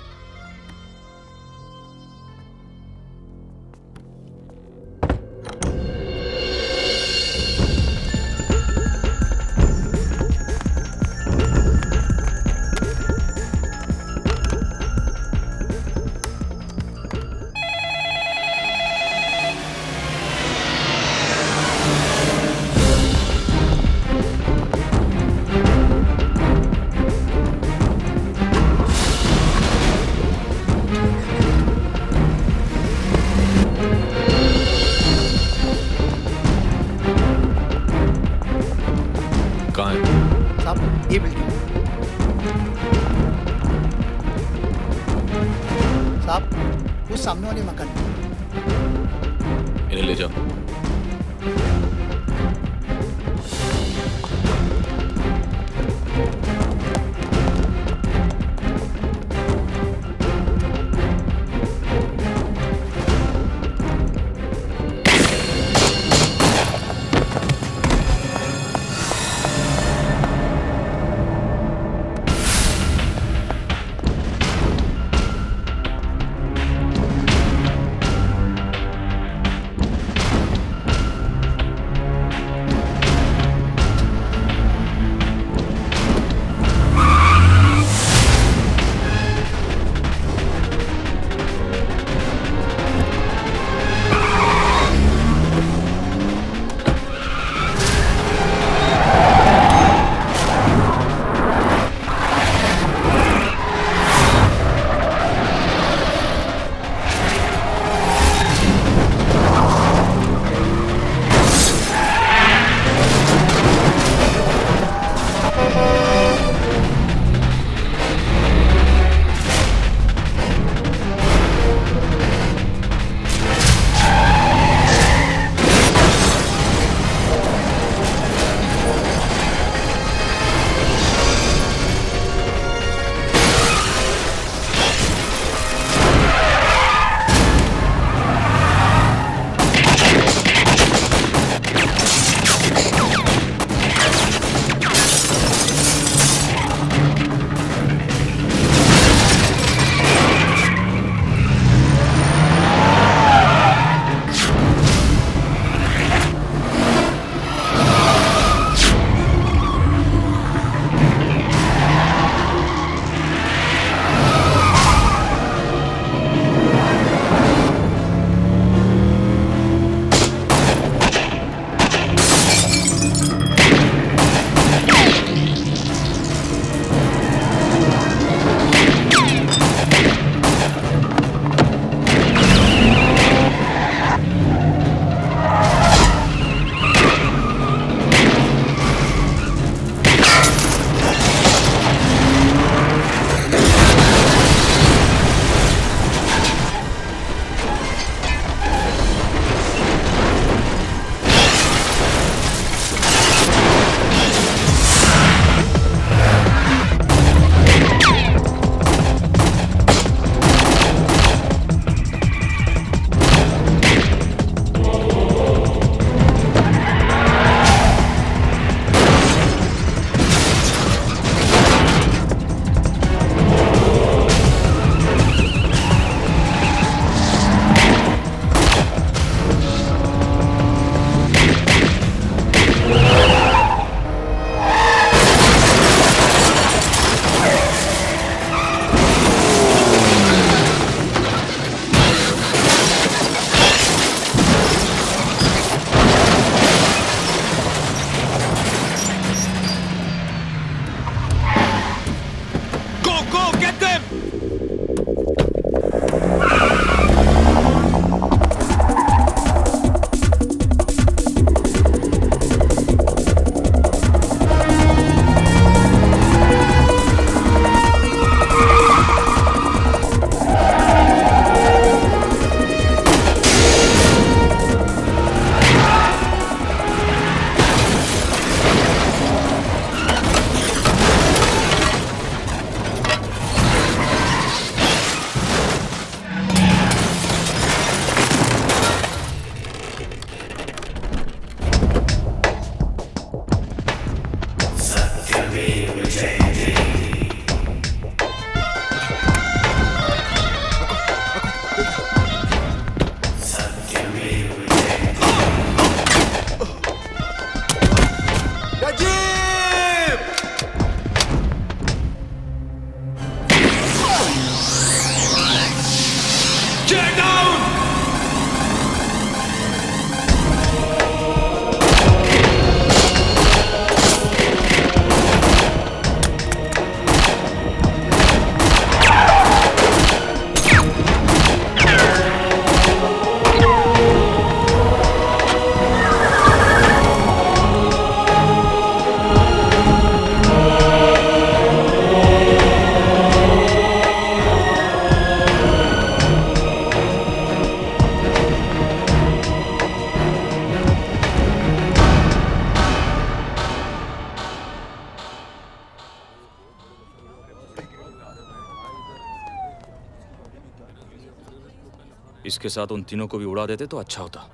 इसके साथ उन तीनों को भी उड़ा देते तो अच्छा होता।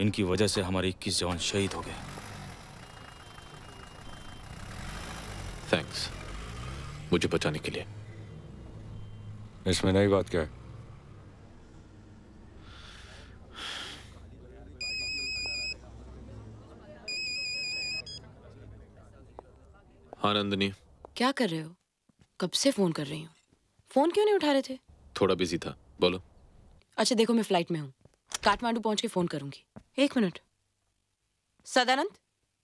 इनकी वजह से हमारे 21 जवान शहीद हो गए। थैंक्स मुझे बचाने के लिए। इसमें नई बात क्या है? हाँ नंदिनी, क्या कर रहे हो? कब से फोन कर रही हूँ, फोन क्यों नहीं उठा रहे थे? थोड़ा बिजी था, बोलो। अच्छा देखो, मैं फ्लाइट में हूँ, काठमांडू पहुँच के फोन करूंगी। एक मिनट, सदानंद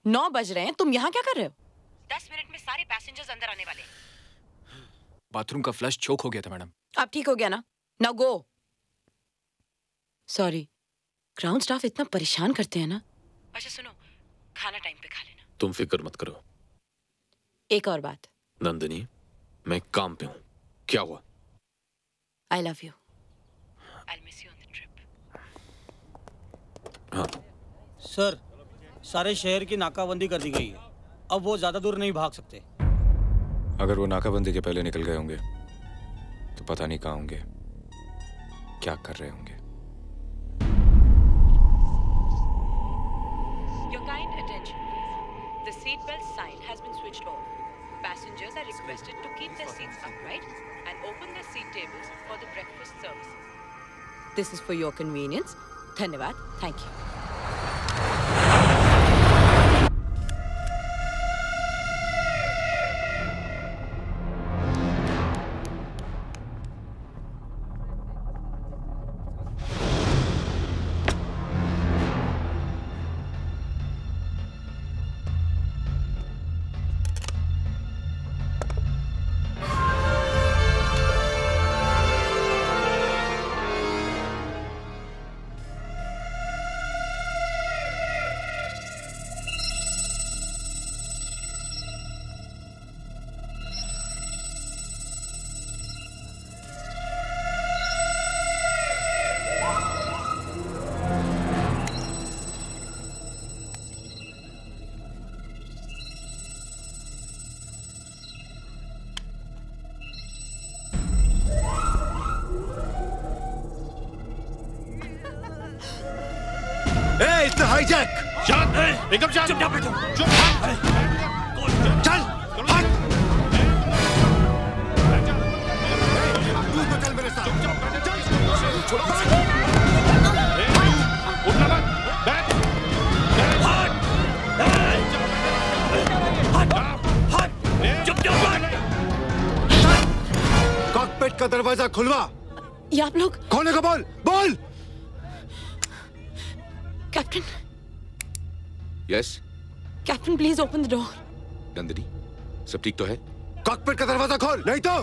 9 बज रहे हैं, तुम यहाँ क्या कर रहे हो? 10 मिनट में सारे पैसेंजर्स अंदर आने वाले हैं। बाथरूम का फ्लश चोक हो गया था मैडम। अब ठीक हो गया ना? Now go. Sorry, ground staff इतना परेशान करते हैं ना। अच्छा सुनो, खाना टाइम पे खा लेना। तुम फिक्र मत करो। एक और बात नंदिनी, मैं काम पे हूँ। क्या हुआ? I love you, I will miss you on the trip. हाँ सर, सारे शहर की नाकाबंदी कर दी गई है, अब वो ज्यादा दूर नहीं भाग सकते। अगर वो नाकाबंदी के पहले निकल गए होंगे तो पता नहीं कहाँ होंगे, क्या कर रहे होंगे। Your kind attention please. The seat belt sign has been switched off. Passengers are requested to keep their seats upright and open their seat tables for the breakfast service. This is for your convenience. Dhanyawad. Thank you. एकदम शांत, चुपचाप बैठो। चल, भाग। तू तो चल मेरे साथ। उठना मत, बैठ। हट, हट, हट, चुपचाप बैठ। कॉकपिट का दरवाजा खुलवा। ये आप लोग? खोलने को बोल, बोल। Captain. Yes. Captain, please open the door. Nandini, सब ठीक तो है? कॉकपिट का दरवाजा खोल, नहीं तो।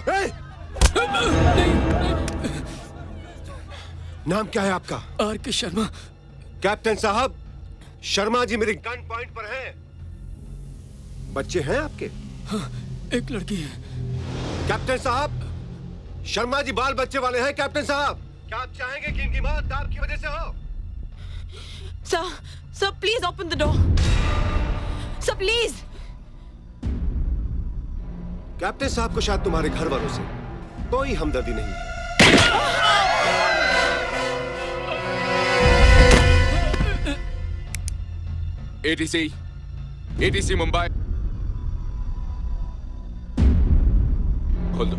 नाम क्या है आपका? आर.के. शर्मा। कैप्टन साहब, शर्मा जी मेरे गन पॉइंट पर हैं। बच्चे हैं आपके? हाँ, एक लड़की है। कैप्टन साहब, शर्मा जी बाल बच्चे वाले हैं। कैप्टन साहब, क्या आप चाहेंगे कि इनकी मौत आपकी वजह से हो? Sir, please open the door. Sir, please. Captain साहब को शायद तुम्हारे घर वालों से कोई हमदर्दी नहीं है। ATC, ATC Mumbai. खोल दो।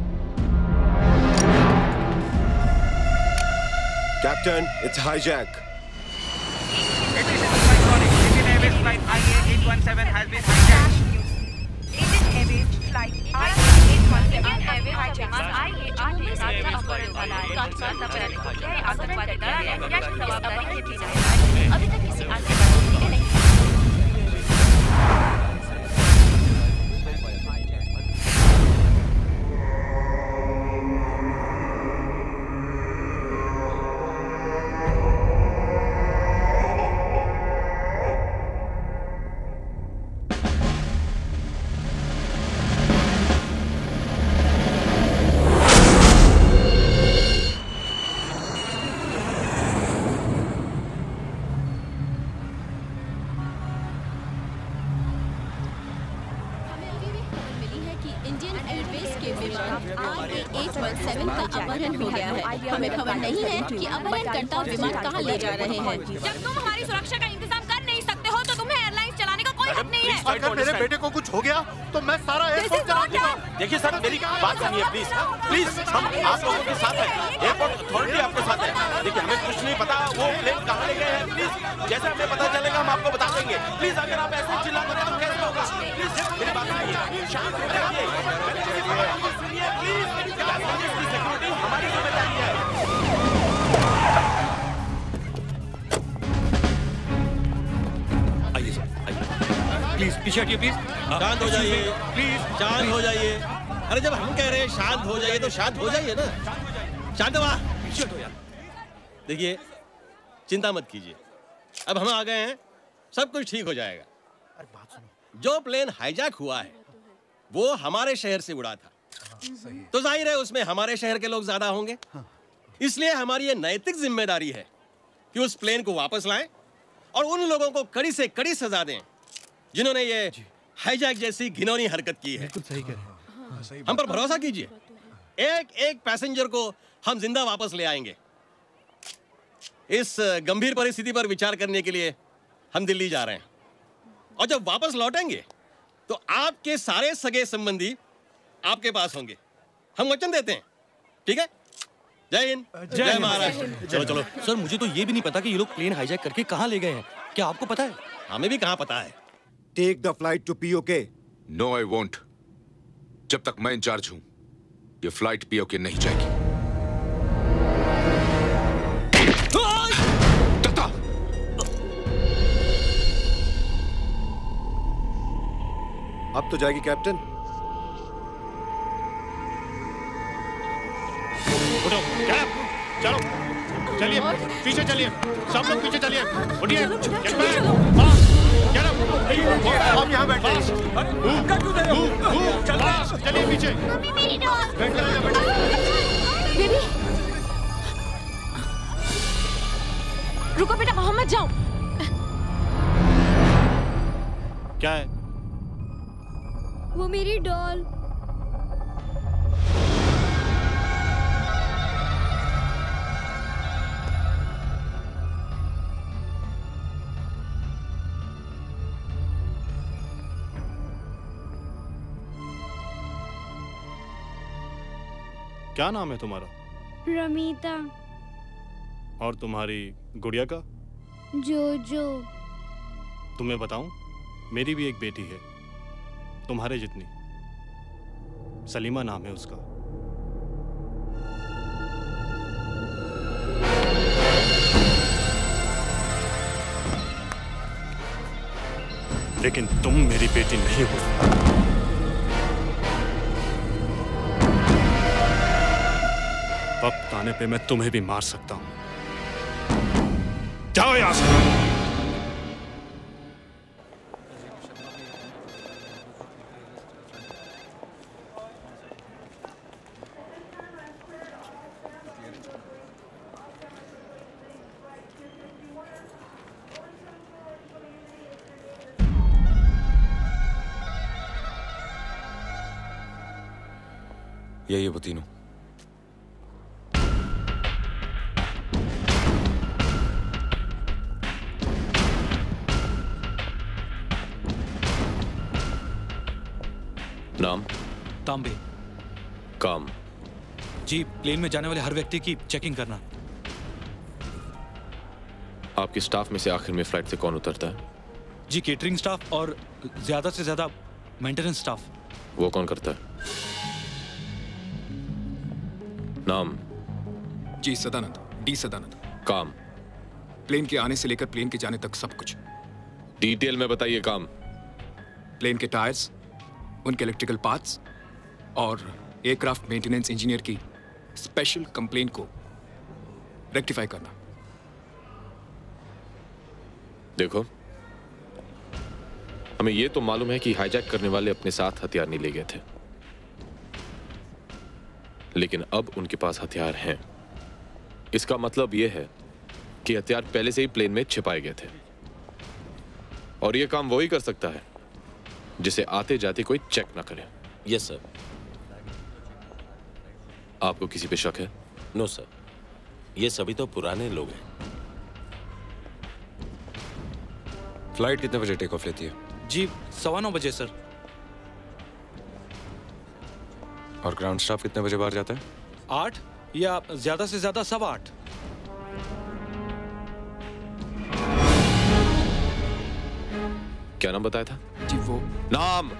Captain, it's hijack. Flight IA-817 has been hijacked. Indian Airways Flight IA-817 has been hijacked. IA-817 का अपहरण वाला है। आतंकवादी दल ने यह जवाबदारी की है। अभी तक किसी आतंकवादी ने नहीं। अपहरण हो गया है। हमें खबर नहीं है कि अपहरणकर्ता विमान कहाँ ले जा रहे हैं। जब तुम हमारी सुरक्षा का इंतजाम कर नहीं सकते हो तो तुम्हें एयरलाइन चलाने का कोई हक नहीं है। अगर मेरे बेटे को कुछ हो गया तो मैं सारा एयरपोर्ट चला दूंगा। देखिए सर, मेरी बात सुनिए प्लीज, प्लीज हम आप लोगों के साथ हैं, एयरपोर्ट अथॉरिटी आपके साथ है। देखिए हमें कुछ नहीं पता वो प्लेन कहाँ ले गए हैं, प्लीज जैसे हमें पता चलेगा हम आपको बता देंगे। प्लीज अगर आप ऐसे चिल्ला बताओ कैसे होगा, प्लीज मेरी बात सुनिए, शांत सुनिए प्लीज। सिक्योरिटी हमारी जिम्मेदारी है। प्लीज पीछे हटिए, प्लीज शांत हो जाइए, प्लीज शांत हो जाइए। अरे जब हम कह रहे हैं शांत हो जाइए तो शांत हो जाइए ना, शांत हो यार। देखिए चिंता मत कीजिए, अब हम आ गए हैं, सब कुछ ठीक हो जाएगा। जो प्लेन हाईजैक हुआ है वो हमारे शहर से उड़ा था, तो जाहिर है उसमें हमारे शहर के लोग ज्यादा होंगे, इसलिए हमारी ये नैतिक जिम्मेदारी है कि उस प्लेन को वापस लाएं और उन लोगों को कड़ी से कड़ी सजा दें जिन्होंने ये हाईजैक जैसी घिनौनी हरकत की है। सही कह रहे हैं, हम पर भरोसा कीजिए, एक एक पैसेंजर को हम जिंदा वापस ले आएंगे। इस गंभीर परिस्थिति पर विचार करने के लिए हम दिल्ली जा रहे हैं, और जब वापस लौटेंगे तो आपके सारे सगे संबंधी आपके पास होंगे, हम वचन देते हैं। ठीक है, जय हिंद जय महाराष्ट्र। चलो चलो सर, मुझे तो ये भी नहीं पता कि ये लोग प्लेन हाईजैक करके कहाँ ले गए हैं, क्या आपको पता है? हमें भी कहाँ पता है। Take the flight to POK. No, I won't. जब तक मैं इंचार्ज हूं ये फ्लाइट पीओके नहीं जाएगी। अब तो जाएगी कैप्टन। उठो, चलो, चलिए पीछे चलिए, सब लोग पीछे चलिए, उठिए। आप यहाँ बैठे, चलिए पीछे। मम्मी मेरी डॉल। बेबी। रुको बेटा, वहाँ मत जाओ। क्या है? वो मेरी डॉल। क्या नाम है तुम्हारा? रमीता। और तुम्हारी गुड़िया का? जोजो। तुम्हें बताऊं, मेरी भी एक बेटी है तुम्हारे जितनी, सलीमा नाम है उसका। लेकिन तुम मेरी बेटी नहीं हो। वक्त आने पे मैं तुम्हें भी मार सकता हूं। जाओ यहां से। यही है वो तीनों। नाम? तांबे। काम? जी, प्लेन में जाने वाले हर व्यक्ति की चेकिंग करना। आपके स्टाफ में से आखिर में फ्लाइट से कौन उतरता है? जी, केटरिंग स्टाफ और ज्यादा से ज्यादा मेंटेनेंस स्टाफ। वो कौन करता है? नाम? जी, सदानंद। डी सदानंद। काम? प्लेन के आने से लेकर प्लेन के जाने तक सब कुछ। डिटेल में बताइए। काम? प्लेन के टायर्स, उनके इलेक्ट्रिकल पार्ट्स और एयरक्राफ्ट मेंटेनेंस इंजीनियर की स्पेशल कंप्लेंट को रेक्टिफाई करना। देखो, हमें यह तो मालूम है कि हाईजैक करने वाले अपने साथ हथियार नहीं ले गए थे, लेकिन अब उनके पास हथियार हैं। इसका मतलब यह है कि हथियार पहले से ही प्लेन में छिपाए गए थे, और यह काम वही कर सकता है जिसे आते जाते कोई चेक ना करे। Yes sir. आपको किसी पे शक है? नो सर, ये सभी तो पुराने लोग हैं। फ्लाइट कितने बजे टेक ऑफ लेती है? जी 9:15 बजे सर। और ग्राउंड स्टाफ कितने बजे बाहर जाता है? 8 या ज्यादा से ज्यादा 8:15। क्या नाम बताया था जी? वो नाम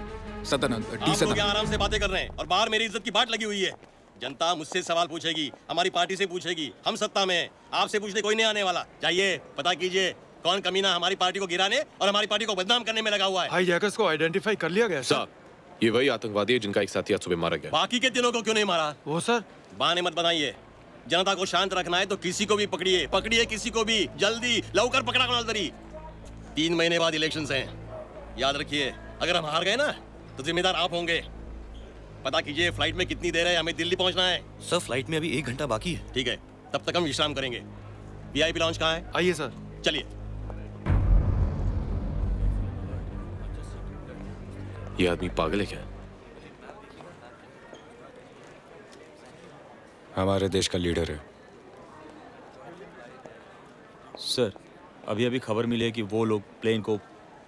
सदानंद। आराम से बातें कर रहे हैं और बाहर मेरी इज्जत की बाट लगी हुई है। जनता मुझसे सवाल पूछेगी, हमारी पार्टी से पूछेगी, हम सत्ता में हैं। आपसे पूछने कोई नहीं आने वाला। जाइए पता कीजिए कौन कमीना हमारी पार्टी को गिराने और हमारी पार्टी को बदनाम करने में लगा हुआ है। हाईजैकर्स को आइडेंटिफाई कर लिया गया सर। ये वही आतंकवादी है जिनका एक साथी आज सुबह मारा गया। बाकी के तीनों को क्यों नहीं मारा? वो सर बहाने मत बनाइए। जनता को शांत रखना है तो किसी को भी पकड़िए, पकड़िए किसी को भी, जल्दी लवकर पकड़ा कुनाल। 3 महीने बाद इलेक्शन है, याद रखिए। अगर हम हार गए ना तो जिम्मेदार आप होंगे। पता कीजिए फ्लाइट में कितनी देर है, हमें दिल्ली पहुंचना है। सर फ्लाइट में अभी 1 घंटा बाकी है। ठीक है, तब तक हम विश्राम करेंगे। VIP लॉन्च कहाँ है? आइए सर। चलिए। ये आदमी पागल है क्या? हमारे देश का लीडर है सर। अभी अभी खबर मिली है कि वो लोग प्लेन को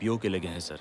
पीओके लगे हैं सर।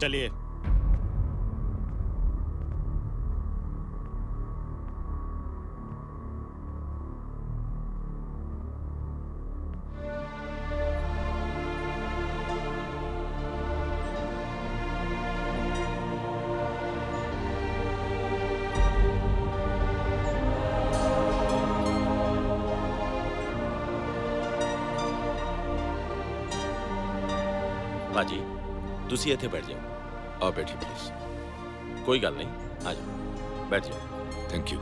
चलिए बाजी तुसी इथे बैठ जाओ। आप बैठिए प्लीज। कोई गल नहीं, आ जाओ बैठ जाओ। Thank you.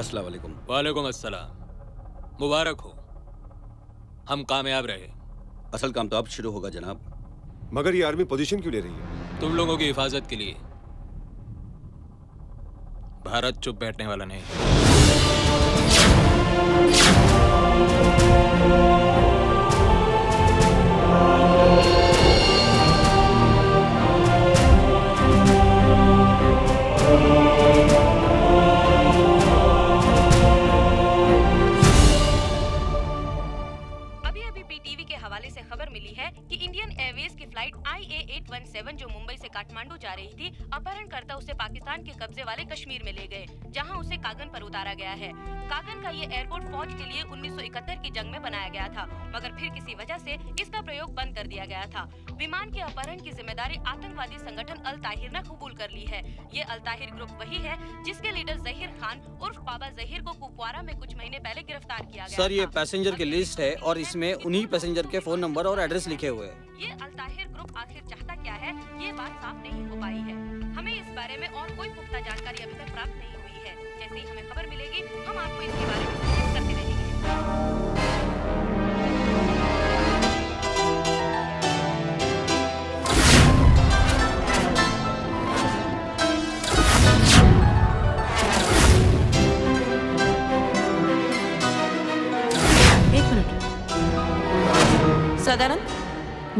अस्सलामुअलैकुम। वालेकुम अस्सलाम। मुबारक हो, हम कामयाब रहे। असल काम तो अब शुरू होगा जनाब। मगर ये आर्मी पोजीशन क्यों ले रही है? तुम लोगों की हिफाजत के लिए। भारत चुप बैठने वाला नहीं। अभी पीटीवी के हवाले से खबर मिली है कि इंडियन एयरवेज की फ्लाइट IA-817 जो मुंबई से काठमांडू जा रही थी, अपहरणकर्ता उसे पाकिस्तान के कब्जे वाले कश्मीर में ले गए, जहां उसे कागन पर उतारा गया है। कागन का ये एयरपोर्ट फौज के लिए 1971 की जंग में बनाया गया था, मगर फिर किसी वजह से इसका प्रयोग बंद कर दिया गया था। विमान के अपहरण की जिम्मेदारी आतंकवादी संगठन अल ताहिर ने कबूल कर ली है। ये अल ताहिर ग्रुप वही है जिसके लीडर जहीर खान उर्फ बाबा जहीर को कुपवारा में कुछ महीने पहले गिरफ्तार किया गया। सर, ये पैसेंजर की लिस्ट है और इसमें उन्हीं पैसेंजर के फोन नंबर और एड्रेस लिखे हुए हैं। ये अल ताहिर ग्रुप आखिर चाहता क्या है, ये बात साफ नहीं हो पाई है। हमें इस बारे में और कोई पुख्ता जानकारी अभी तक प्राप्त नहीं हुई है। जैसे ही हमें खबर मिलेगी हम आपको इसके बारे में सूचित करते रहेंगे। सदानंद,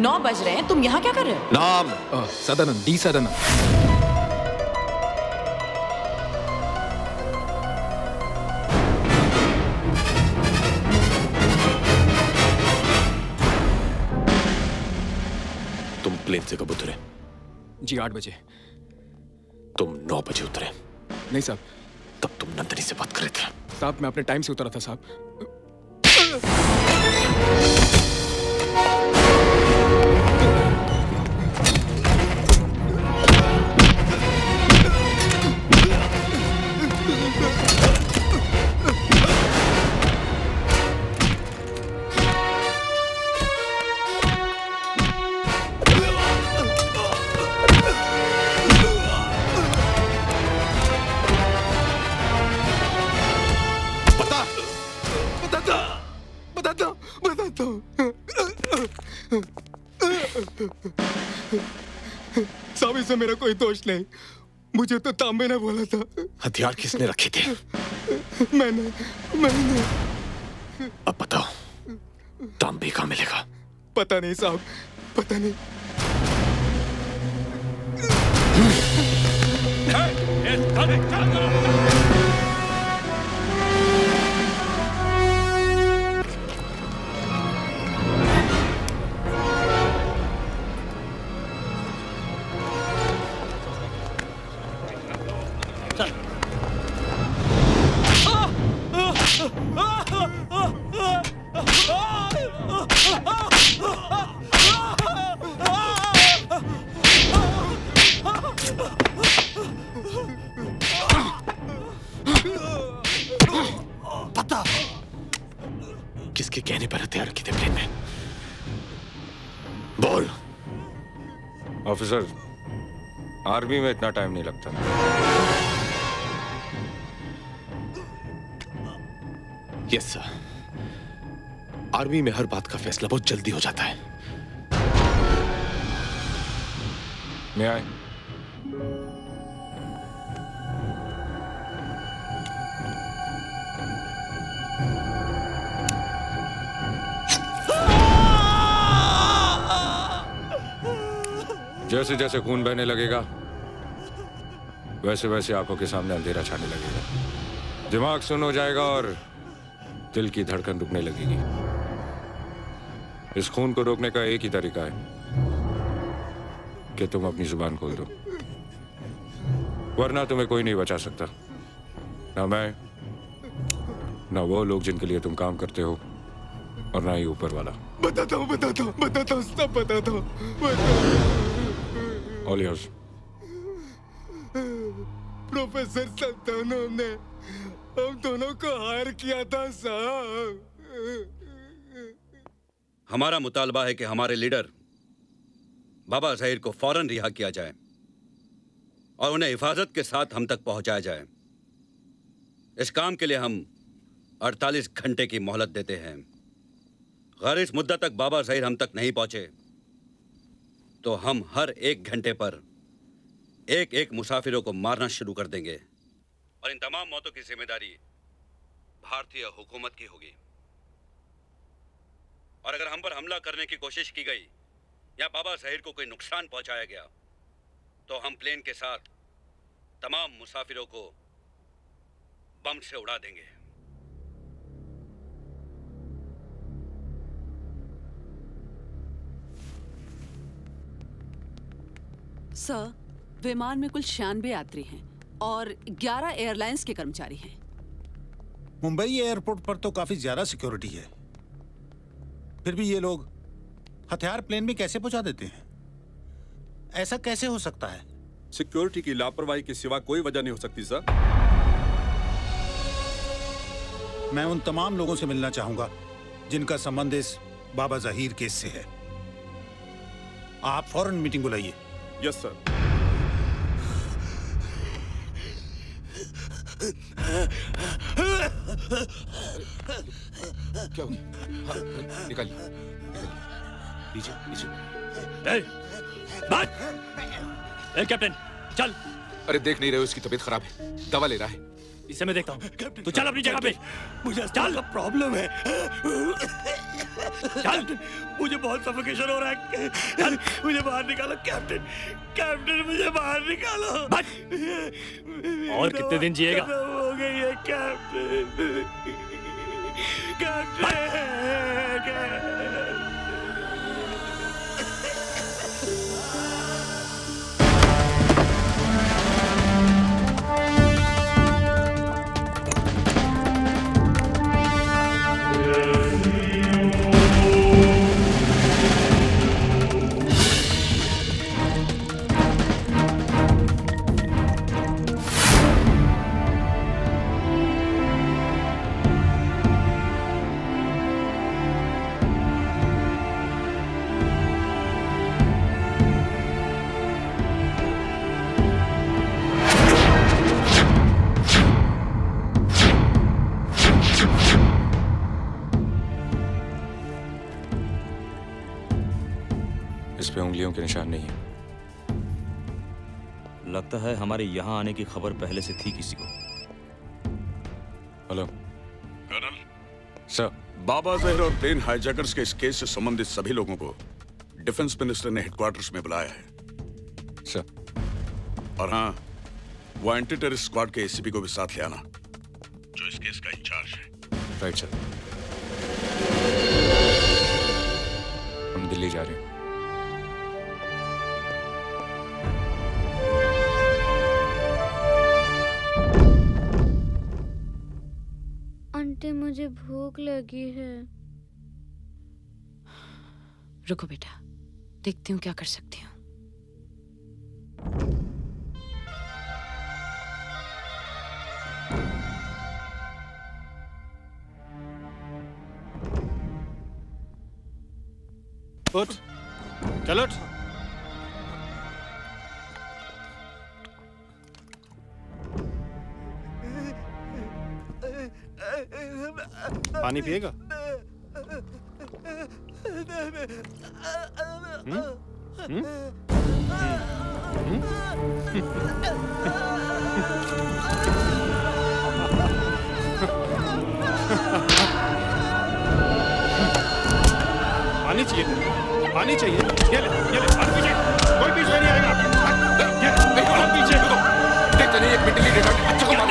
9 बज रहे हैं, तुम यहाँ क्या कर रहे हो? नाम सदानंद, डी सदानंद। तुम प्लेन से कब उतरे? जी 8 बजे। तुम 9 बजे उतरे? नहीं साहब। तब तुम नंदिनी से बात कर रहे थे? साहब मैं अपने टाइम से उतरा था साहब। साहब इसमें मेरा कोई दोष नहीं, मुझे तो तांबे ने बोला था। हथियार किसने रखे थे? मैंने। अब बताओ तांबे कहाँ मिलेगा? पता नहीं साहब, पता नहीं। पता किसके कहने पर हथियार रखे थे प्लेन में? बोल। ऑफिसर, आर्मी में इतना टाइम नहीं लगता। यस सर, आर्मी में हर बात का फैसला बहुत जल्दी हो जाता है। मैं आए। जैसे जैसे खून बहने लगेगा वैसे वैसे आंखों के सामने अंधेरा छाने लगेगा, दिमाग सुन्न हो जाएगा और दिल की धड़कन रुकने लगेगी। इस खून को रोकने का एक ही तरीका है कि तुम अपनी जुबान खोल दो, वरना तुम्हें कोई नहीं बचा सकता, ना मैं, ना वो लोग जिनके लिए तुम काम करते हो, और ना ही ऊपर वाला। बताता हूँ, सब बताता हूँ। प्रोफेसर संथानम ने हम दोनों को हायर किया था साहब। हमारा मुतालबा है कि हमारे लीडर बाबा जहीर को फौरन रिहा किया जाए और उन्हें हिफाजत के साथ हम तक पहुंचाया जाए। इस काम के लिए हम 48 घंटे की मोहलत देते हैं। अगर इस मुद्दत तक बाबा जहीर हम तक नहीं पहुंचे तो हम हर 1 घंटे पर एक मुसाफिरों को मारना शुरू कर देंगे। और इन तमाम मौतों की जिम्मेदारी भारतीय हुकूमत की होगी। और अगर हम पर हमला करने की कोशिश की गई या बाबा जहीर को कोई नुकसान पहुंचाया गया तो हम प्लेन के साथ तमाम मुसाफिरों को बम से उड़ा देंगे। सर, विमान में कुल 96 यात्री हैं और 11 एयरलाइंस के कर्मचारी हैं। मुंबई एयरपोर्ट पर तो काफी ज्यादा सिक्योरिटी है, फिर भी ये लोग हथियार प्लेन में कैसे पहुंचा देते हैं? ऐसा कैसे हो सकता है? सिक्योरिटी की लापरवाही के सिवा कोई वजह नहीं हो सकती सर। मैं उन तमाम लोगों से मिलना चाहूंगा जिनका संबंध इस बाबा जहीर केस से है। आप फौरन मीटिंग बुलाइए। Yes sir. क्या हो गया? निकालिए नीचे नीचे। कैप्टन चल। अरे देख नहीं रहे हो इसकी तबीयत खराब है, दवा ले रहा है। इसे मैं देखता हूँ, तू चल अपनी जगह पे। मुझे चल प्रॉब्लम है, चल। मुझे बहुत सफोकेशन हो रहा है, चल मुझे बाहर निकालो। कैप्टन कैप्टन मुझे बाहर निकालो। और कितने दिन जिएगा? हो गई है कैप्टन, कैप्टन। उंगलियों के निशान नहीं है। लगता है हमारे यहां आने की खबर पहले से थी किसी को। Hello colonel sir, Baba Zaheer और प्लेन हाईजैकर्स के इस केस से संबंधित सभी लोगों को डिफेंस मिनिस्टर ने हेडक्वार्टर्स में बुलाया है सर। और हां, वो एंटी टेररिस्ट स्क्वाड के एसीपी को भी साथ ले आना जो इस केस का इंचार्ज है। Right sir. हम दिल्ली जा रहे हैं। आंटी मुझे भूख लगी है। रुको बेटा, देखती हूँ क्या कर सकती हूँ। उठ, चलो उठ। पानी पिएगा? पानी चाहिए, पानी चाहिए। ये ले पानी चाहिए। कोई पीछे नहीं आएगा। ये पीछे देखो, देखते नहीं एक मिनट के लिए। अच्छा को मारो।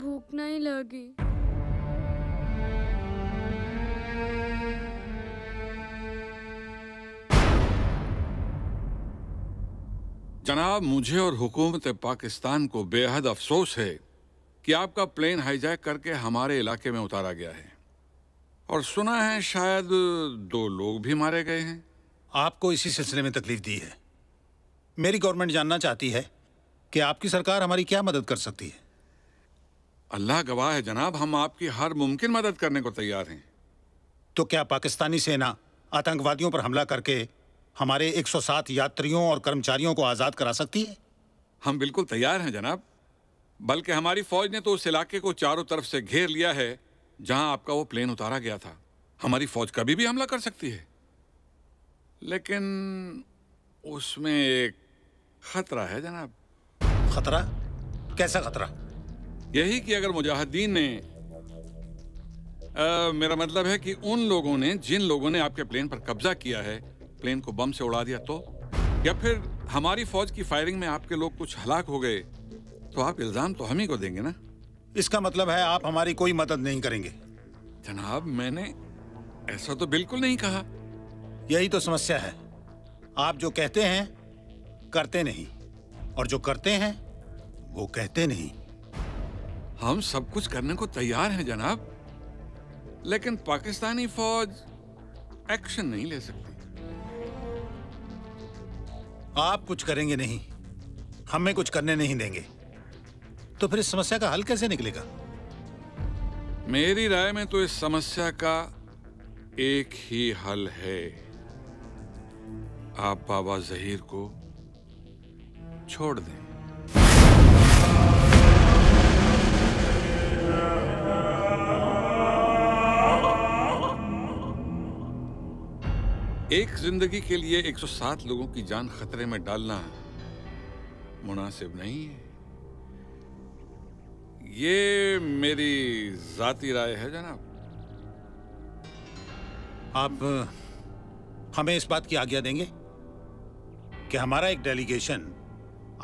भूख नहीं लगी। जनाब, मुझे और हुकूमत पाकिस्तान को बेहद अफसोस है कि आपका प्लेन हाईजैक करके हमारे इलाके में उतारा गया है और सुना है शायद 2 लोग भी मारे गए हैं। आपको इसी सिलसिले में तकलीफ दी है। मेरी गवर्नमेंट जानना चाहती है कि आपकी सरकार हमारी क्या मदद कर सकती है। अल्लाह गवाह है जनाब, हम आपकी हर मुमकिन मदद करने को तैयार हैं। तो क्या पाकिस्तानी सेना आतंकवादियों पर हमला करके हमारे 107 यात्रियों और कर्मचारियों को आज़ाद करा सकती है? हम बिल्कुल तैयार हैं जनाब, बल्कि हमारी फौज ने तो उस इलाके को चारों तरफ से घेर लिया है जहां आपका वो प्लेन उतारा गया था। हमारी फौज कभी भी हमला कर सकती है, लेकिन उसमें एक खतरा है जनाब। खतरा? कैसा खतरा? यही कि अगर मुजाहिदीन ने मेरा मतलब है कि उन लोगों ने जिन लोगों ने आपके प्लेन पर कब्जा किया है, प्लेन को बम से उड़ा दिया तो, या फिर हमारी फौज की फायरिंग में आपके लोग कुछ हलाक हो गए, तो आप इल्जाम तो हम ही को देंगे ना। इसका मतलब है आप हमारी कोई मदद नहीं करेंगे? जनाब मैंने ऐसा तो बिल्कुल नहीं कहा। यही तो समस्या है, आप जो कहते हैं करते नहीं और जो करते हैं वो कहते नहीं। हम सब कुछ करने को तैयार हैं जनाब, लेकिन पाकिस्तानी फौज एक्शन नहीं ले सकती। आप कुछ करेंगे नहीं, हमें कुछ करने नहीं देंगे, तो फिर इस समस्या का हल कैसे निकलेगा? मेरी राय में तो इस समस्या का एक ही हल है, आप बाबा जहीर को छोड़ दें। एक जिंदगी के लिए 107 लोगों की जान खतरे में डालना मुनासिब नहीं है। ये मेरी जाती राय है जनाब। आप हमें इस बात की आज्ञा देंगे कि हमारा एक डेलीगेशन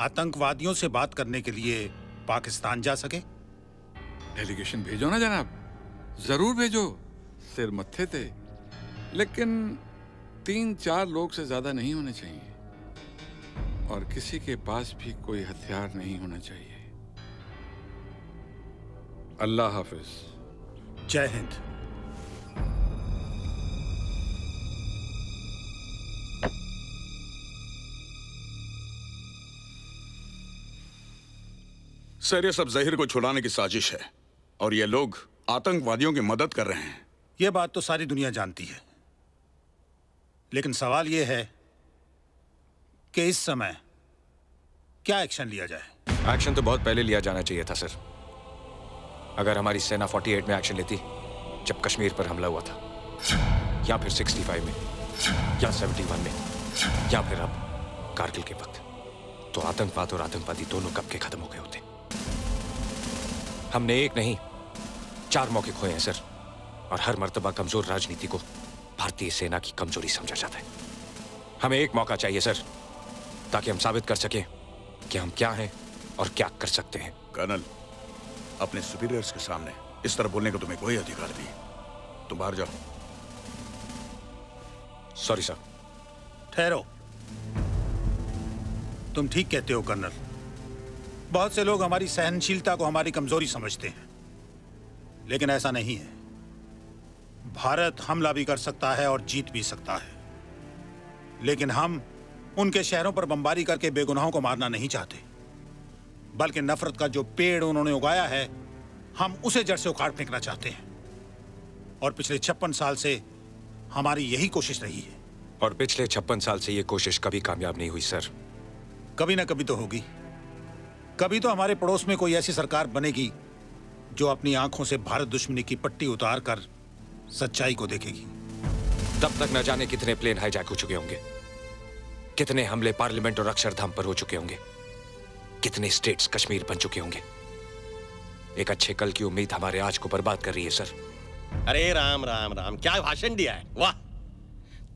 आतंकवादियों से बात करने के लिए पाकिस्तान जा सके? डेलीगेशन भेजो ना जनाब, जरूर भेजो। सिर मत्थे थे, लेकिन 3-4 लोग से ज्यादा नहीं होने चाहिए और किसी के पास भी कोई हथियार नहीं होना चाहिए। अल्लाह हाफिज। जय हिंद। सर, ये सब जहीर को छुड़ाने की साजिश है और ये लोग आतंकवादियों की मदद कर रहे हैं। ये बात तो सारी दुनिया जानती है, लेकिन सवाल ये है कि इस समय क्या एक्शन लिया जाए? एक्शन तो बहुत पहले लिया जाना चाहिए था सर। अगर हमारी सेना 48 में एक्शन लेती, जब कश्मीर पर हमला हुआ था, या फिर 65 में, या 71 में, या फिर अब कारगिल के वक्त, तो आतंकवाद और आतंकवादी दोनों कब के खत्म हो गए होते। हमने एक नहीं 4 मौके खोए हैं सर, और हर मर्तबा कमजोर राजनीति को भारतीय सेना की कमजोरी समझा जाता है। हमें एक मौका चाहिए सर, ताकि हम साबित कर सकें कि हम क्या हैं और क्या कर सकते हैं। कर्नल, अपने सुपीरियर्स के सामने इस तरह बोलने का तुम्हें कोई अधिकार नहीं। तुम बाहर जाओ। Sorry sir. ठहरो, तुम ठीक कहते हो कर्नल। बहुत से लोग हमारी सहनशीलता को हमारी कमजोरी समझते हैं, लेकिन ऐसा नहीं है। भारत हमला भी कर सकता है और जीत भी सकता है, लेकिन हम उनके शहरों पर बमबारी करके बेगुनाहों को मारना नहीं चाहते, बल्कि नफरत का जो पेड़ उन्होंने उगाया है, हम उसे जड़ से उखाड़ फेंकना चाहते हैं। और पिछले 56 साल से हमारी यही कोशिश रही है। और पिछले 56 साल से ये कोशिश कभी कामयाब नहीं हुई सर। कभी ना कभी तो होगी। कभी तो हमारे पड़ोस में कोई ऐसी सरकार बनेगी जो अपनी आंखों से भारत दुश्मनी की पट्टी उतार कर सच्चाई को देखेगी। तब तक न जाने कितने प्लेन हाईजैक हो चुके होंगे, कितने हमले पार्लियामेंट और अक्षरधाम पर हो चुके होंगे, कितने स्टेट्स कश्मीर बन चुके होंगे। एक अच्छे कल की उम्मीद हमारे आज को बर्बाद कर रही है सर। अरे राम राम राम, क्या भाषण दिया है। वाह,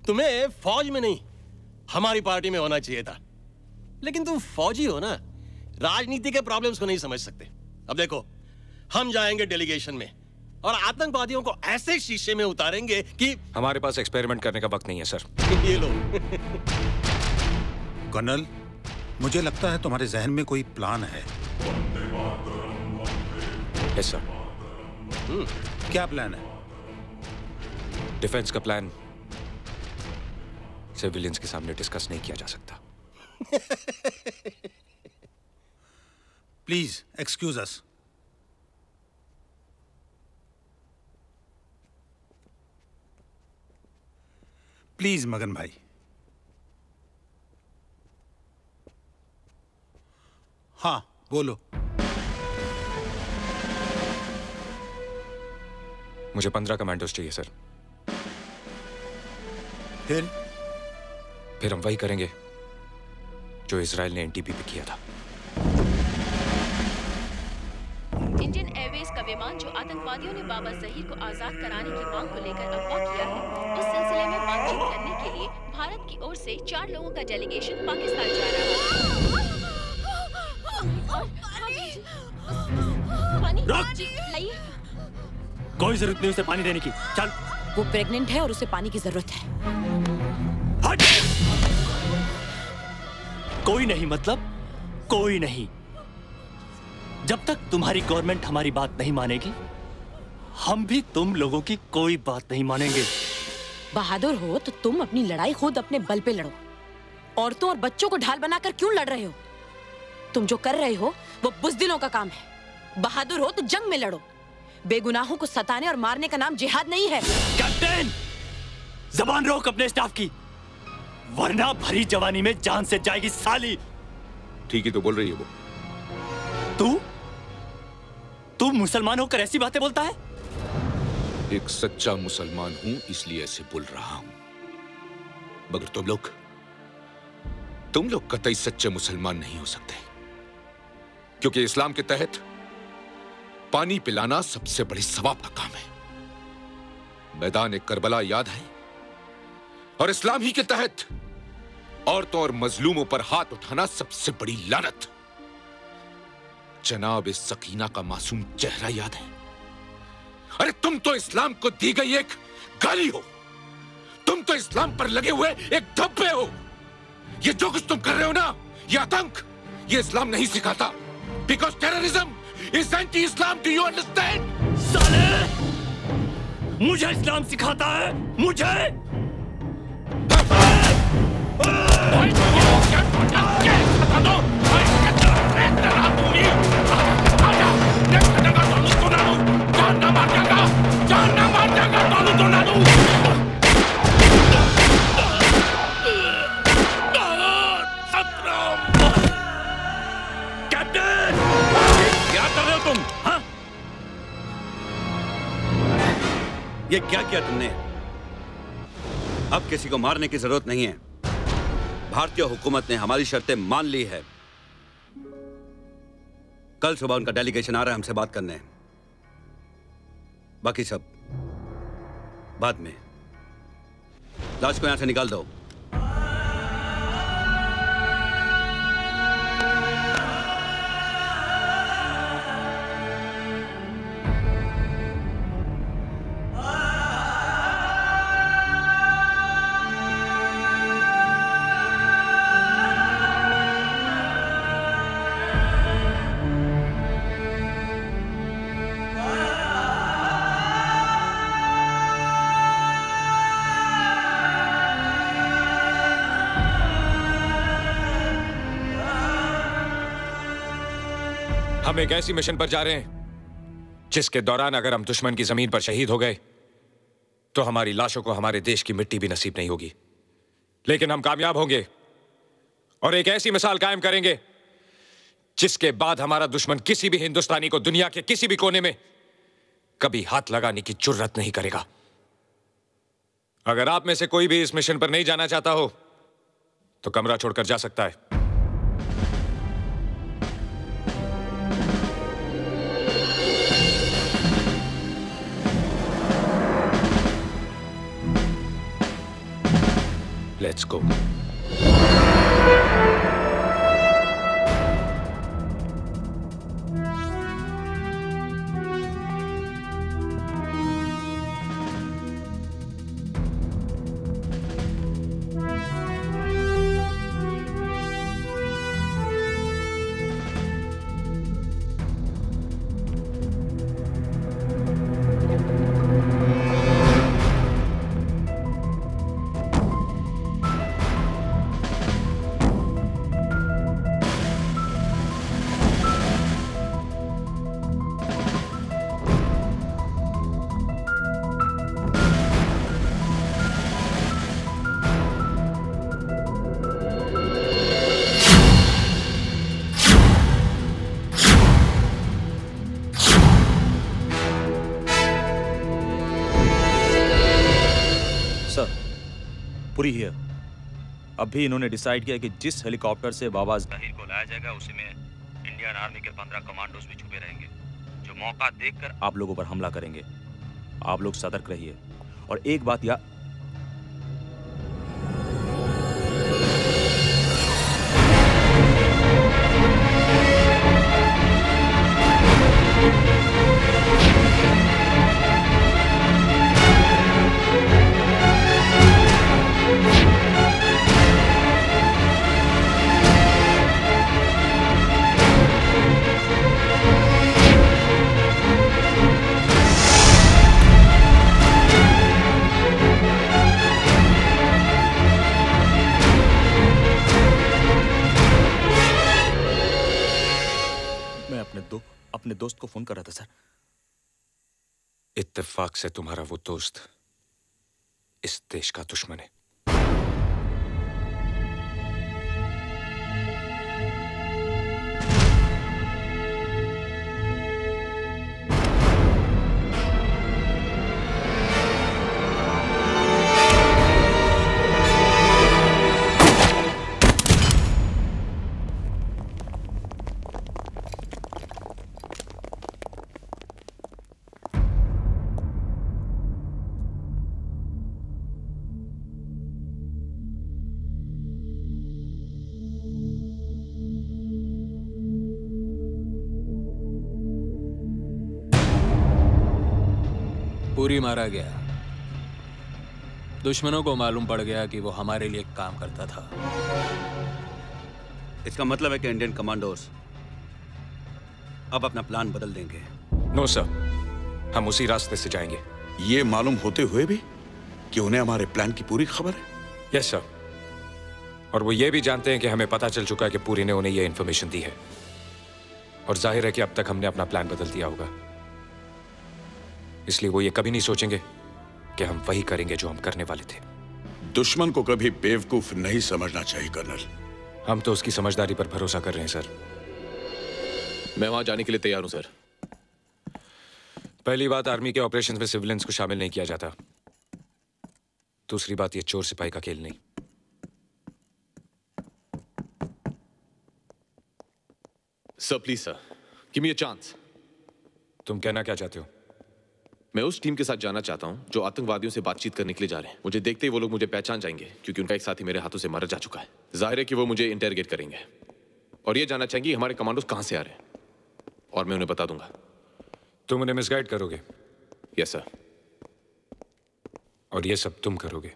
तुम्हें फौज में नहीं हमारी पार्टी में होना चाहिए था, लेकिन तुम फौजी हो ना, राजनीति के प्रॉब्लम्स को नहीं समझ सकते। अब देखो, हम जाएंगे डेलीगेशन में और आतंकवादियों को ऐसे शीशे में उतारेंगे कि हमारे पास एक्सपेरिमेंट करने का वक्त नहीं है सर। ये लो। कर्नल, मुझे लगता है तुम्हारे जहन में कोई प्लान है। Yes sir. क्या प्लान है? डिफेंस का प्लान सिविलियंस के सामने डिस्कस नहीं किया जा सकता। Please excuse us. प्लीज मगन भाई, हाँ बोलो। मुझे 15 कमांडोज चाहिए सर। फिर हम वही करेंगे जो इजराइल ने एनटीपी पे किया था। इंडियन एयरवेज का विमान जो आतंकवादियों ने बाबा जहीर को आजाद कराने की मांग को लेकर अगवा किया है, उस सिलसिले में बातचीत करने के लिए भारत की ओर से 4 लोगों का डेलीगेशन पाकिस्तान जा रहा है। कोई जरूरत नहीं उसे पानी देने की। चल, वो प्रेग्नेंट है और उसे पानी की जरूरत है। कोई नहीं मतलब कोई नहीं। जब तक तुम्हारी गवर्नमेंट हमारी बात नहीं मानेगी, हम भी तुम लोगों की कोई बात नहीं मानेंगे। बहादुर हो तो तुम अपनी लड़ाई खुद अपने बल पे लड़ो। औरतों और बच्चों को ढाल बनाकर क्यों लड़ रहे हो? तुम जो कर रहे हो वो बुजदिलों का काम है। बहादुर हो तो जंग में लड़ो। बेगुनाहों को सताने और मारने का नाम जिहाद नहीं है। कैप्टन, जबान रोक अपने स्टाफ की, वरना भरी जवानी में जान से जाएगी साली। ठीक ही तो बोल रही है वो। तू मुसलमान होकर ऐसी बातें बोलता है? एक सच्चा मुसलमान हूं इसलिए ऐसे बोल रहा हूं, मगर तुम लोग कतई सच्चे मुसलमान नहीं हो सकते, क्योंकि इस्लाम के तहत पानी पिलाना सबसे बड़ी सवाब का काम है। मैदान करबला याद है? और इस्लाम ही के तहत औरतों और मजलूमों पर हाथ उठाना सबसे बड़ी लानत। जनाब इस सकीना का मासूम चेहरा याद है? अरे तुम तो इस्लाम को दी गई एक गाली हो। तुम तो इस्लाम पर लगे हुए एक धब्बे हो। ये जो कुछ तुम कर रहे हो ना, ये आतंक, ये इस्लाम नहीं सिखाता। Because terrorism is anti Islam. Do you understand? साले, मुझे इस्लाम सिखाता है मुझे। कैप्टन, क्या कर रहे हो तुम? हाँ, ये क्या किया तुमने? अब किसी को मारने की जरूरत नहीं है। भारतीय हुकूमत ने हमारी शर्तें मान ली है। कल सुबह उनका डेलीगेशन आ रहा है हमसे बात करने। बाकी सब बाद में। लाश को यहां से निकाल दो। हम एक ऐसी मिशन पर जा रहे हैं जिसके दौरान अगर हम दुश्मन की जमीन पर शहीद हो गए तो हमारी लाशों को हमारे देश की मिट्टी भी नसीब नहीं होगी। लेकिन हम कामयाब होंगे और एक ऐसी मिसाल कायम करेंगे जिसके बाद हमारा दुश्मन किसी भी हिंदुस्तानी को दुनिया के किसी भी कोने में कभी हाथ लगाने की जुर्रत नहीं करेगा। अगर आप में से कोई भी इस मिशन पर नहीं जाना चाहता हो तो कमरा छोड़कर जा सकता है। Let's go. पुरी हियर। अब भी इन्होंने डिसाइड किया कि जिस हेलीकॉप्टर से बाबा जहीर को लाया जाएगा उसी में इंडियन आर्मी के 15 कमांडोज भी छुपे रहेंगे, जो मौका देखकर आप लोगों पर हमला करेंगे। आप लोग सतर्क रहिए। और एक बात याद, अपने दोस्त को फोन कर रहा था सर। इत्तेफाक से तुम्हारा वो दोस्त इस देश का दुश्मन है। पूरी मारा गया। दुश्मनों को मालूम पड़ गया कि वो हमारे लिए काम करता था। इसका मतलब है कि इंडियन कमांडोज अब अपना प्लान बदल देंगे। नो सर, हम उसी रास्ते से जाएंगे। ये मालूम होते हुए भी कि उन्हें हमारे प्लान की पूरी खबर है। यस सर, और वो ये भी जानते हैं कि हमें पता चल चुका है कि पूरी ने उन्हें यह इंफॉर्मेशन दी है, और जाहिर है कि अब तक हमने अपना प्लान बदल दिया होगा, इसलिए वो ये कभी नहीं सोचेंगे कि हम वही करेंगे जो हम करने वाले थे। दुश्मन को कभी बेवकूफ नहीं समझना चाहिए कर्नल। हम तो उसकी समझदारी पर भरोसा कर रहे हैं सर। मैं वहां जाने के लिए तैयार हूं सर। पहली बात, आर्मी के ऑपरेशंस में सिविलियंस को शामिल नहीं किया जाता। दूसरी बात, ये चोर सिपाही का खेल नहीं। Sir please sir, give me a chance. तुम कहना क्या चाहते हो? मैं उस टीम के साथ जाना चाहता हूं जो आतंकवादियों से बातचीत करने के लिए जा रहे हैं। मुझे देखते ही वो लोग मुझे पहचान जाएंगे, क्योंकि उनका एक साथी मेरे हाथों से मारा जा चुका है। जाहिर है कि वो मुझे इंटरगेट करेंगे और ये जानना चाहेंगे हमारे कमांडोज कहां से आ रहे हैं, और मैं उन्हें बता दूंगा। तुम उन्हें मिसगाइड करोगे? Yes sir. और ये सब तुम करोगे?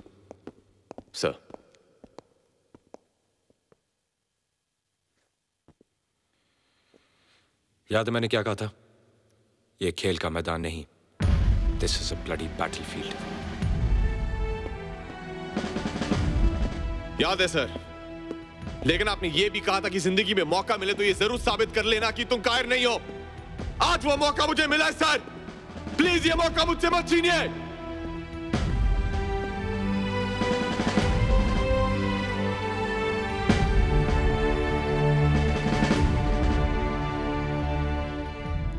सर। याद है मैंने क्या कहा था? ये खेल का मैदान नहीं, This is a bloody battlefield. याद है सर, लेकिन आपने ये भी कहा था कि जिंदगी में मौका मिले तो ये जरूर साबित कर लेना कि तुम कायर नहीं हो। आज वो मौका मुझे मिला है सर। प्लीज ये मौका मुझसे मत छीनिए।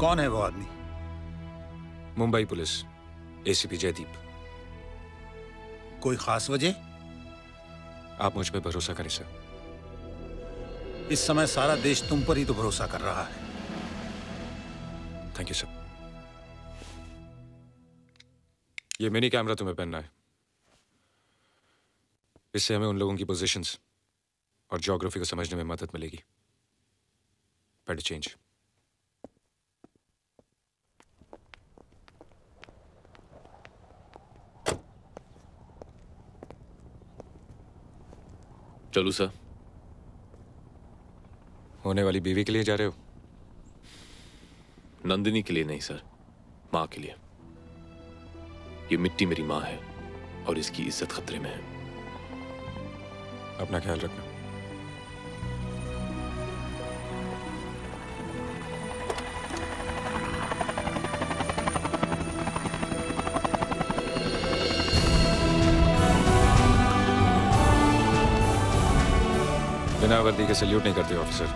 कौन है वो आदमी? Mumbai police, ACP Jaideep. कोई खास वजह? आप मुझ पर भरोसा करें सर। इस समय सारा देश तुम पर ही तो भरोसा कर रहा है। Thank you sir. ये मिनी कैमरा तुम्हें पहनना है। इससे हमें उन लोगों की पोजीशंस और ज्योग्राफी को समझने में मदद मिलेगी। Pad change. चलो सर। होने वाली बीवी के लिए जा रहे हो? नंदिनी के लिए नहीं सर, मां के लिए। ये मिट्टी मेरी मां है और इसकी इज्जत खतरे में है। अपना ख्याल रखना। बिना वर्दी के सैल्यूट नहीं करते ऑफिसर।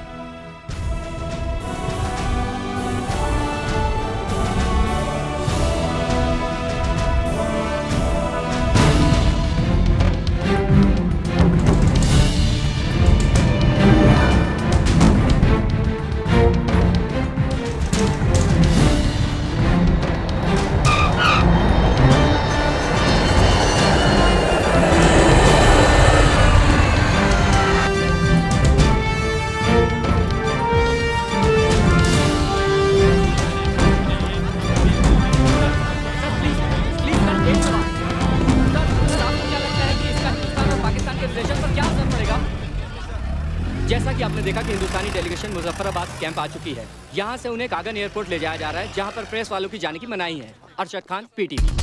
जैसा कि आपने देखा कि हिंदुस्तानी डेलीगेशन मुजफ्फराबाद कैंप आ चुकी है। यहाँ से उन्हें कागन एयरपोर्ट ले जाया जा रहा है, जहाँ पर प्रेस वालों की जाने की मनाही है। अरशद खान, पीटीवी।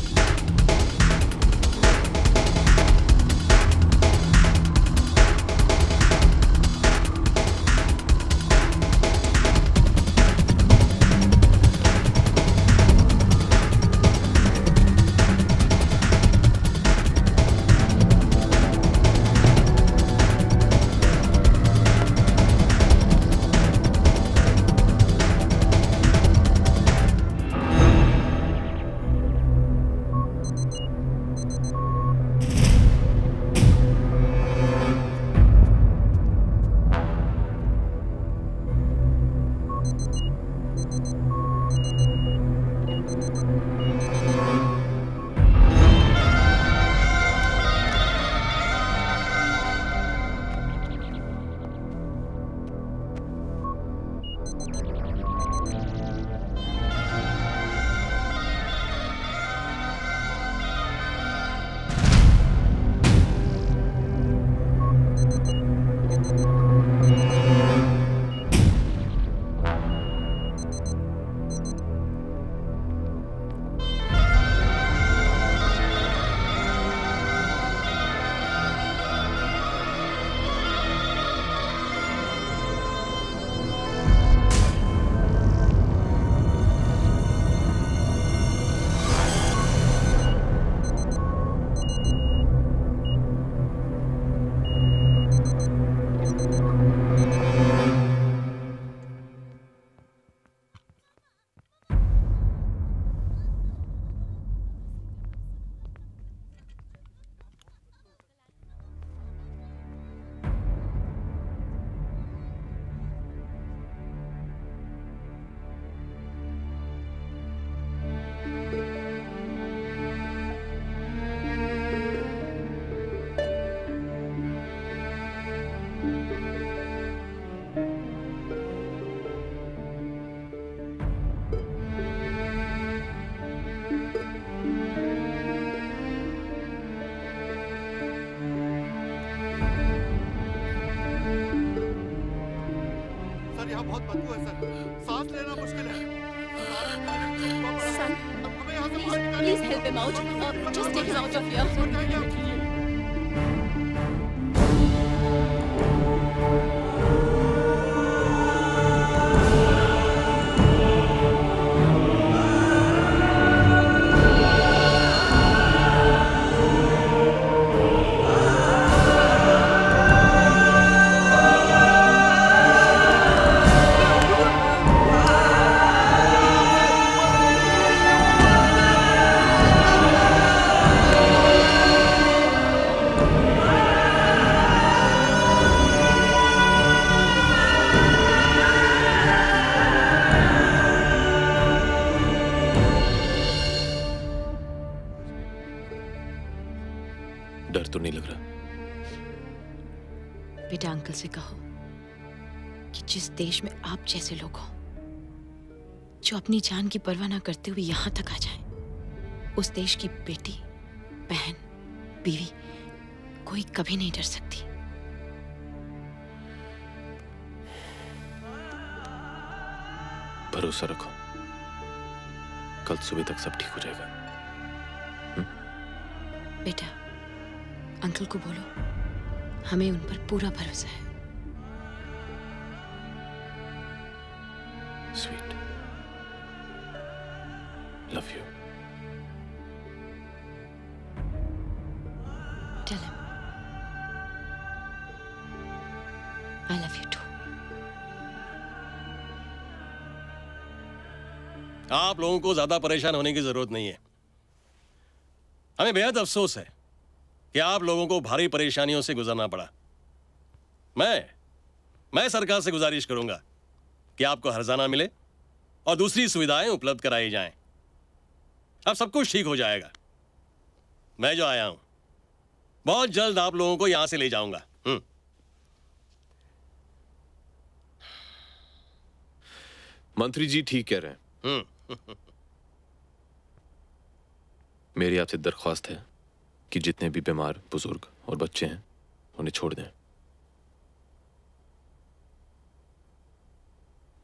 अपनी जान की परवाह ना करते हुए यहाँ तक आ जाए, उस देश की बेटी, बहन, बीवी कोई कभी नहीं डर सकती। भरोसा रखो, कल सुबह तक सब ठीक हो जाएगा। बेटा, अंकल को बोलो, हमें उन पर पूरा भरोसा है। Sweet, love you. Tell him I love you too. आप लोगों को ज्यादा परेशान होने की जरूरत नहीं है। हमें बेहद अफसोस है कि आप लोगों को भारी परेशानियों से गुजरना पड़ा। मैं सरकार से गुजारिश करूंगा कि आपको हर्जाना मिले और दूसरी सुविधाएं उपलब्ध कराई जाएं। अब सब कुछ ठीक हो जाएगा। मैं जो आया हूं, बहुत जल्द आप लोगों को यहां से ले जाऊंगा। मंत्री जी ठीक कह रहे हैं। मेरी आपसे दरख्वास्त है कि जितने भी बीमार, बुजुर्ग और बच्चे हैं उन्हें छोड़ दें।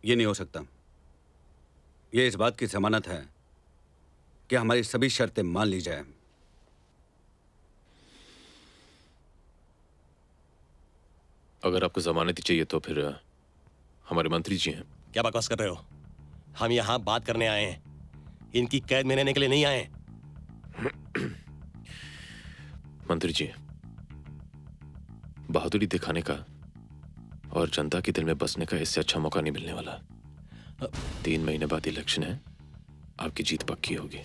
ये नहीं हो सकता। ये इस बात की जमानत है कि हमारी सभी शर्तें मान ली जाए। अगर आपको जमानत ही चाहिए तो फिर हमारे मंत्री जी हैं। क्या बकवास कर रहे हो? हम यहाँ बात करने आए हैं, इनकी कैद में रहने के लिए नहीं आए। मंत्री जी, बहादुरी दिखाने का और जनता के दिल में बसने का इससे अच्छा मौका नहीं मिलने वाला। 3 महीने बाद इलेक्शन है, आपकी जीत पक्की होगी।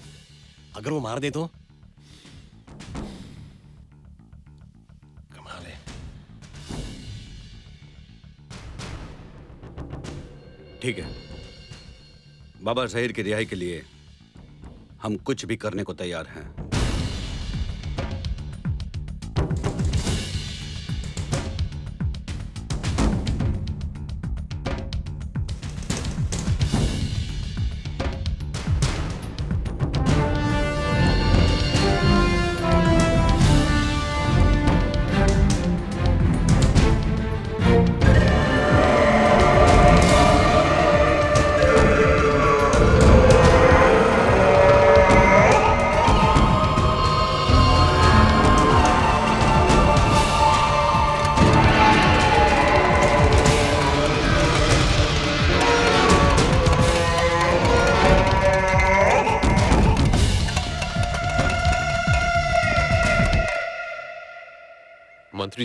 अगर वो मार दे तो? कमाल है। ठीक है, बाबा जहीर की रिहाई के लिए हम कुछ भी करने को तैयार हैं।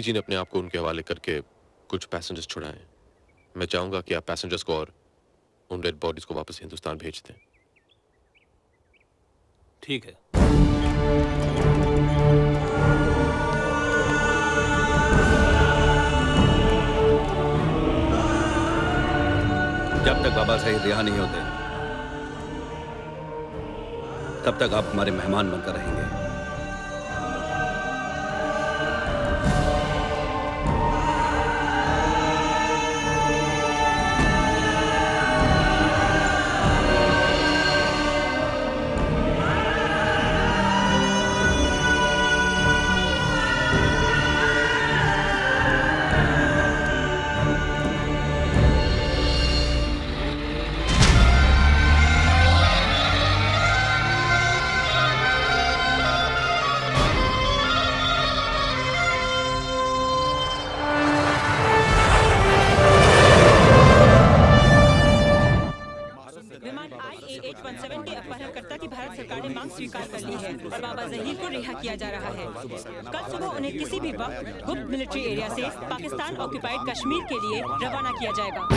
जी ने अपने आप को उनके हवाले करके कुछ पैसेंजर्स छुड़ाए। मैं चाहूंगा कि आप पैसेंजर्स को और उन डेड बॉडीज को वापस हिंदुस्तान भेज दें। ठीक है। जब तक बाबा साहिब रिहा नहीं होते तब तक आप हमारे मेहमान बनकर रहेंगे। पाकिस्तान ऑक्युपाइड कश्मीर के लिए रवाना किया जाएगा।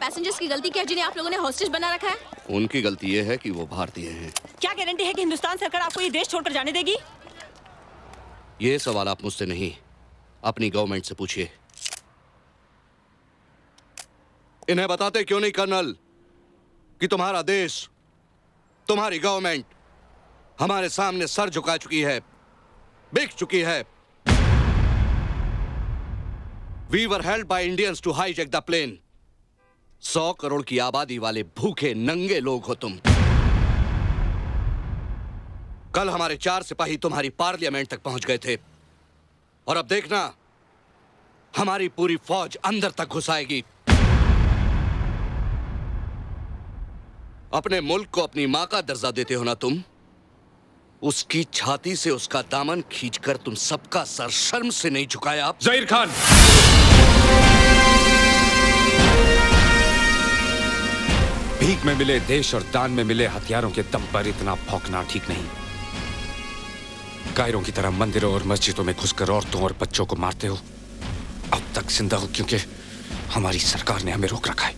पैसेंजर्स की गलती क्या है जिन्हें आप लोगों ने होस्टेज बना रखा है? उनकी गलती यह है कि वो भारतीय हैं। क्या गारंटी है कि हिंदुस्तान सरकार आपको ये देश छोड़कर जाने देगी? ये सवाल आप मुझसे नहीं, अपनी गवर्नमेंट से पूछिए। इन्हें बताते क्यों नहीं कर्नल कि तुम्हारा देश, तुम्हारी गवर्नमेंट हमारे सामने सर झुका चुकी है, बिक चुकी है। We were held by Indians to hijack the plane. 100 crore की आबादी वाले भूखे नंगे लोग हो तुम। कल हमारे 4 सिपाही तुम्हारी पार्लियामेंट तक पहुंच गए थे और अब देखना हमारी पूरी फौज अंदर तक घुस आएगी। अपने मुल्क को अपनी मां का दर्जा देते हो ना तुम? उसकी छाती से उसका दामन खींचकर तुम सबका सर शर्म से नहीं झुकाया आप? जहीर खान, भीख में मिले देश और दान में मिले हथियारों के दम पर इतना भौंकना ठीक नहीं। कायरों की तरह मंदिरों और मस्जिदों में घुसकर औरतों और बच्चों को मारते हो। अब तक जिंदा हो क्योंकि हमारी सरकार ने हमें रोक रखा है।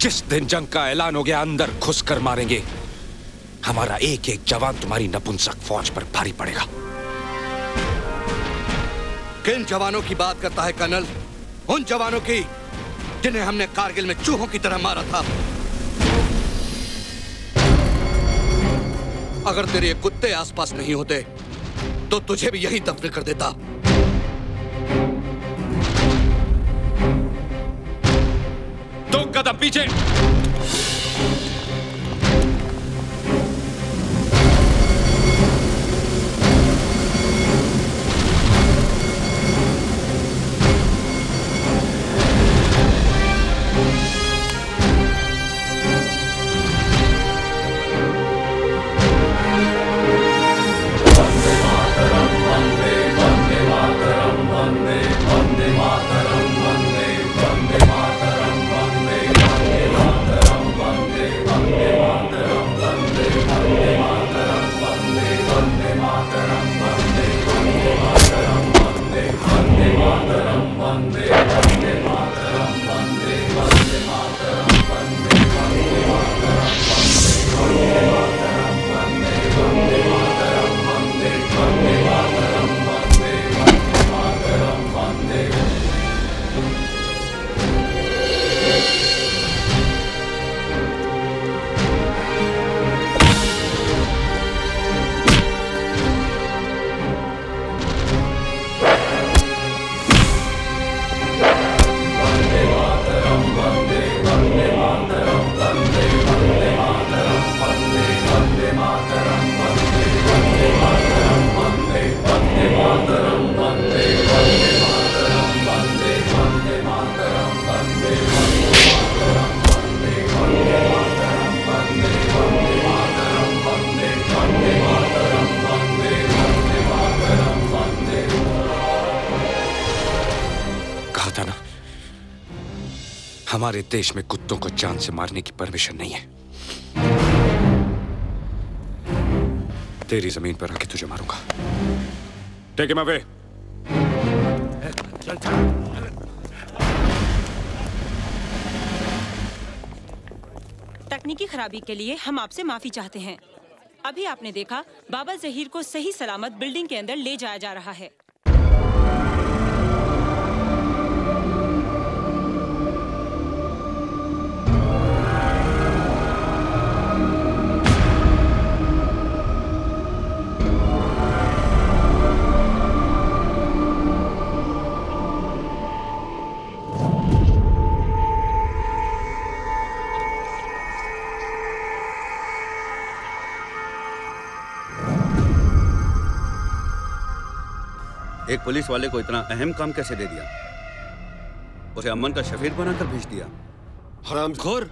जिस दिन जंग का ऐलान हो गया अंदर घुसकर मारेंगे। हमारा एक एक जवान तुम्हारी नपुंसक फौज पर भारी पड़ेगा। किन जवानों की बात करता है कर्नल? उन जवानों की जिन्हें हमने कारगिल में चूहों की तरह मारा था। अगर तेरे कुत्ते आसपास नहीं होते तो तुझे भी यही दफन कर देता। दो कदम पीछे। हमारे देश में कुत्तों को जान से मारने की परमिशन नहीं है। तेरी जमीन पर आके तुझे मारूंगा। Take him away. तकनीकी खराबी के लिए हम आपसे माफी चाहते हैं। अभी आपने देखा बाबा जहीर को सही सलामत बिल्डिंग के अंदर ले जाया जा रहा है। एक पुलिस वाले को इतना अहम काम कैसे दे दिया? उसे अमन का शफीर बनाकर भेज दिया। हरामखोर,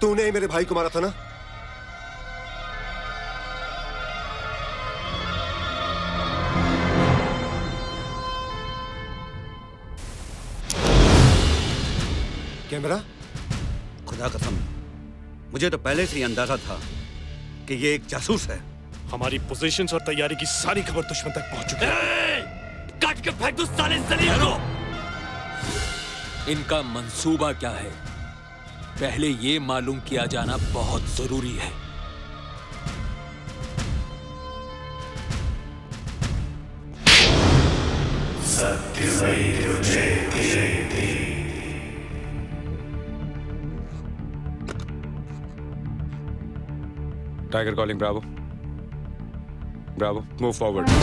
तूने ही मेरे भाई को मारा था ना? कैमरा? खुदा कसम, मुझे तो पहले से ही अंदाजा था कि ये एक जासूस है। हमारी पोजीशंस और तैयारी की सारी खबर दुश्मन तक पहुंच चुकी है। काट के फेंक दो साले जलील को। इनका मंसूबा क्या है पहले ये मालूम किया जाना बहुत जरूरी है। Tiger calling bravo. Bravo, move forward. Hello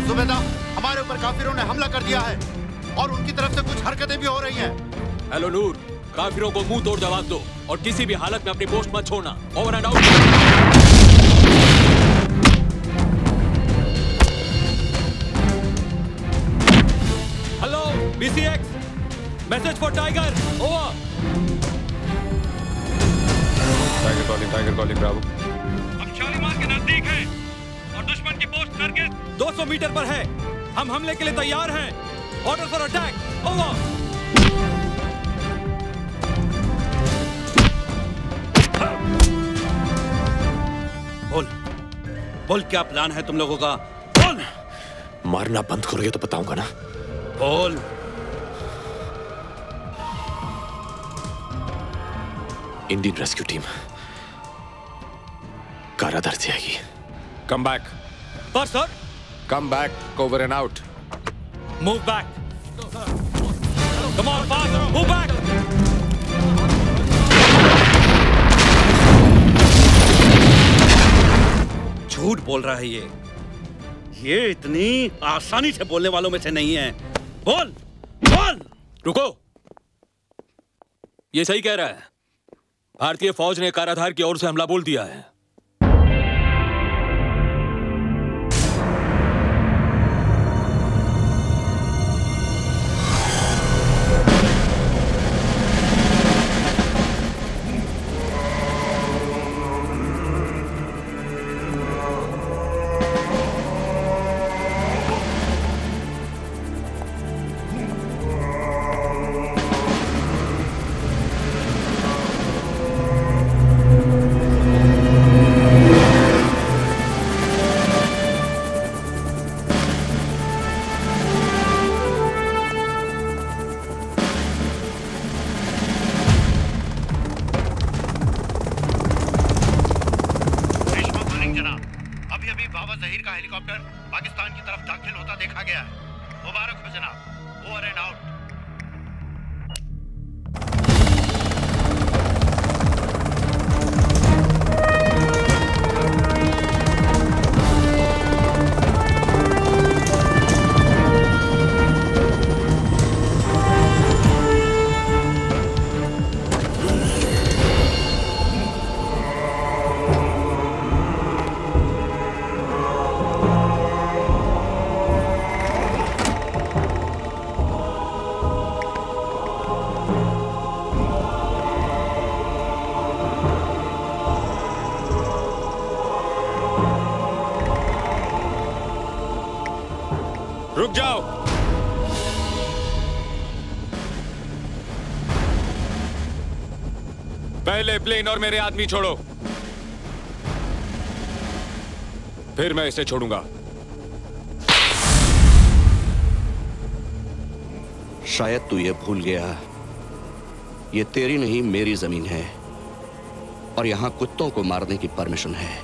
Zubeda, हमारे ऊपर काफिरों ने हमला कर दिया है और उनकी तरफ से कुछ हरकतें भी हो रही हैं। हेलो नूर, काफिरों को मुंह तोड़ जवाब दो और किसी भी हालत में अपनी पोस्ट मत छोड़ना। Over and out. BCX, message for Tiger. Over. Tiger calling, Bravo. अब शालीमार के नजदीक है। और दुश्मन की पोस्ट कारगिल 200 मीटर पर है। हम हमले के लिए तैयार हैं। Order for attack. ओवर। बोल, क्या प्लान है तुम लोगों का? बोल। मारना बंद करोगे तो बताऊंगा ना। बोल। इंडियन रेस्क्यू टीम काराधार से आएगी। Come back. पर sir. Come back, cover and out. Move back. Come on, fast, move back. झूठ बोल रहा है ये इतनी आसानी से बोलने वालों में से नहीं है। बोल बोल। रुको, ये सही कह रहा है। भारतीय फौज ने काराधार की ओर से हमला बोल दिया है। पहले प्लेन और मेरे आदमी छोड़ो, फिर मैं इसे छोड़ूंगा। शायद तू ये भूल गया, ये तेरी नहीं मेरी जमीन है और यहां कुत्तों को मारने की परमिशन है।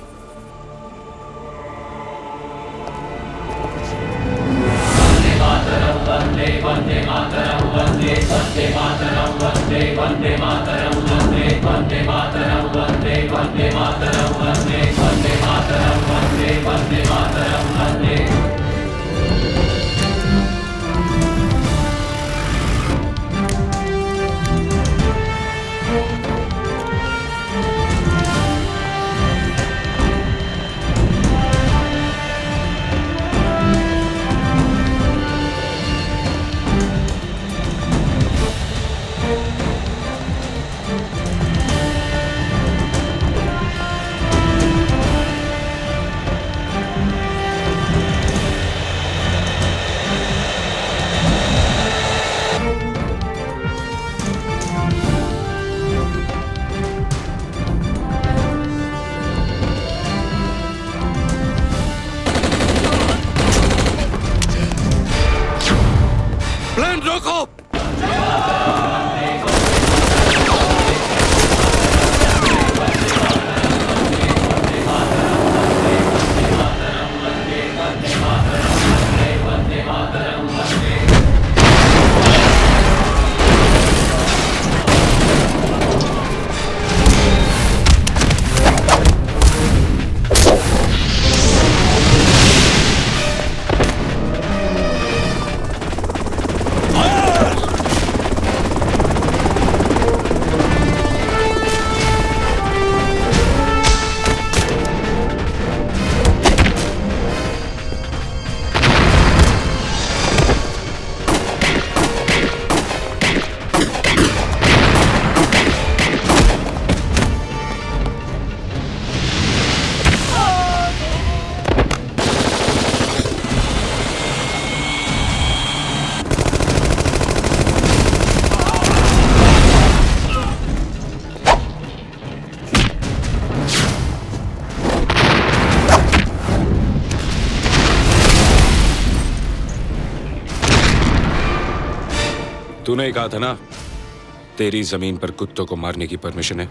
तूने ही कहा था ना तेरी जमीन पर कुत्तों को मारने की परमिशन है।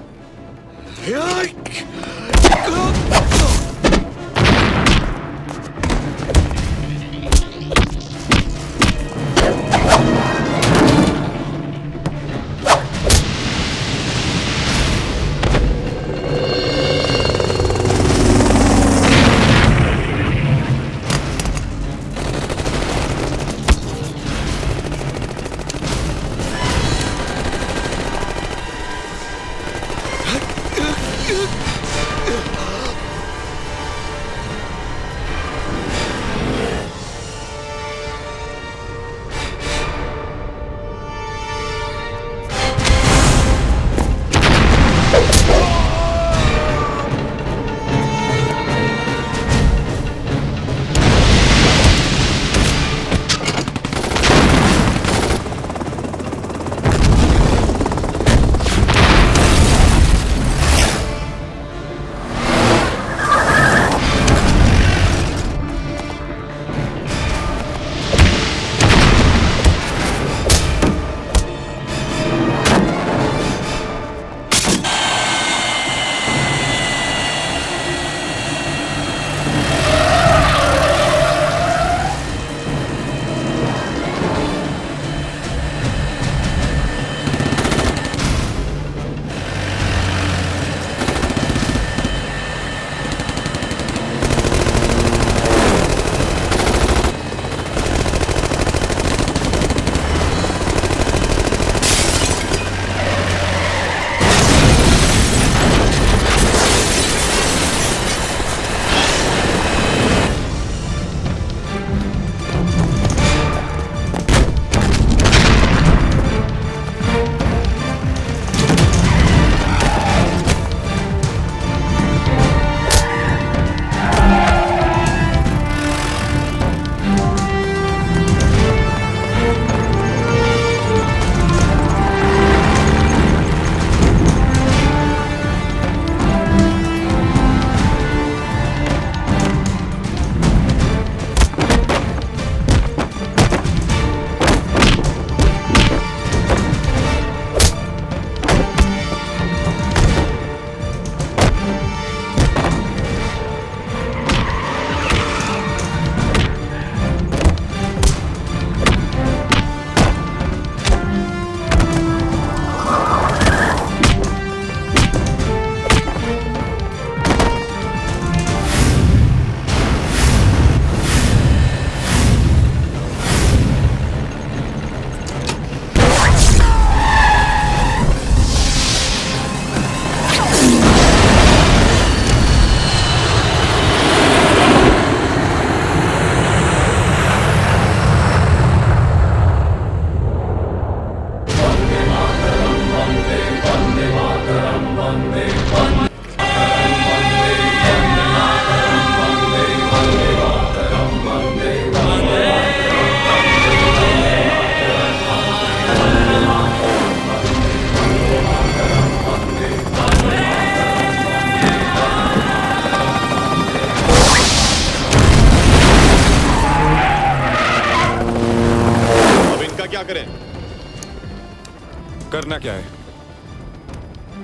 करना क्या है?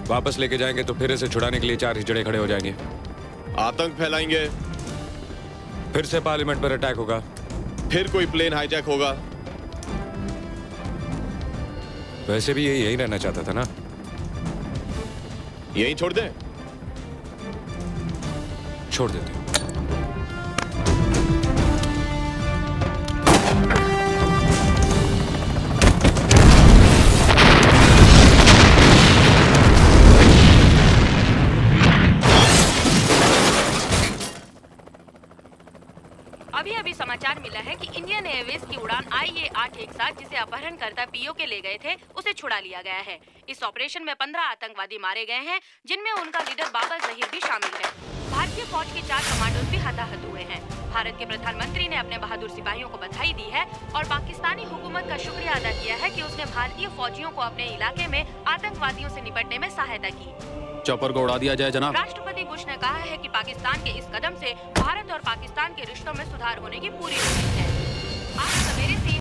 वापस लेके जाएंगे तो फिर इसे छुड़ाने के लिए चार हिजड़े खड़े हो जाएंगे, आतंक फैलाएंगे, फिर से पार्लियामेंट पर अटैक होगा, फिर कोई प्लेन हाईजैक होगा। वैसे भी ये यही रहना चाहता था ना, यही छोड़ दे। छोड़ देते हैं। समाचार मिला है कि इंडियन एयरवेज की उड़ान IA-817 जिसे अपहरणकर्ता पीओके ले गए थे उसे छुड़ा लिया गया है। इस ऑपरेशन में 15 आतंकवादी मारे गए हैं जिनमें उनका लीडर बाबा जहीर भी शामिल है। भारतीय फौज के 4 कमांडोज भी हताहत हुए हैं। भारत के प्रधानमंत्री ने अपने बहादुर सिपाहियों को बधाई दी है और पाकिस्तानी हुकूमत का शुक्रिया अदा किया है कि उसने भारतीय फौजियों को अपने इलाके में आतंकवादियों से निपटने में सहायता की। चौपर को उड़ा दिया जाए जनाब। राष्ट्रपति बुश ने कहा है कि पाकिस्तान के इस कदम से भारत और पाकिस्तान के रिश्तों में सुधार होने की पूरी उम्मीद है। आज सवेरे से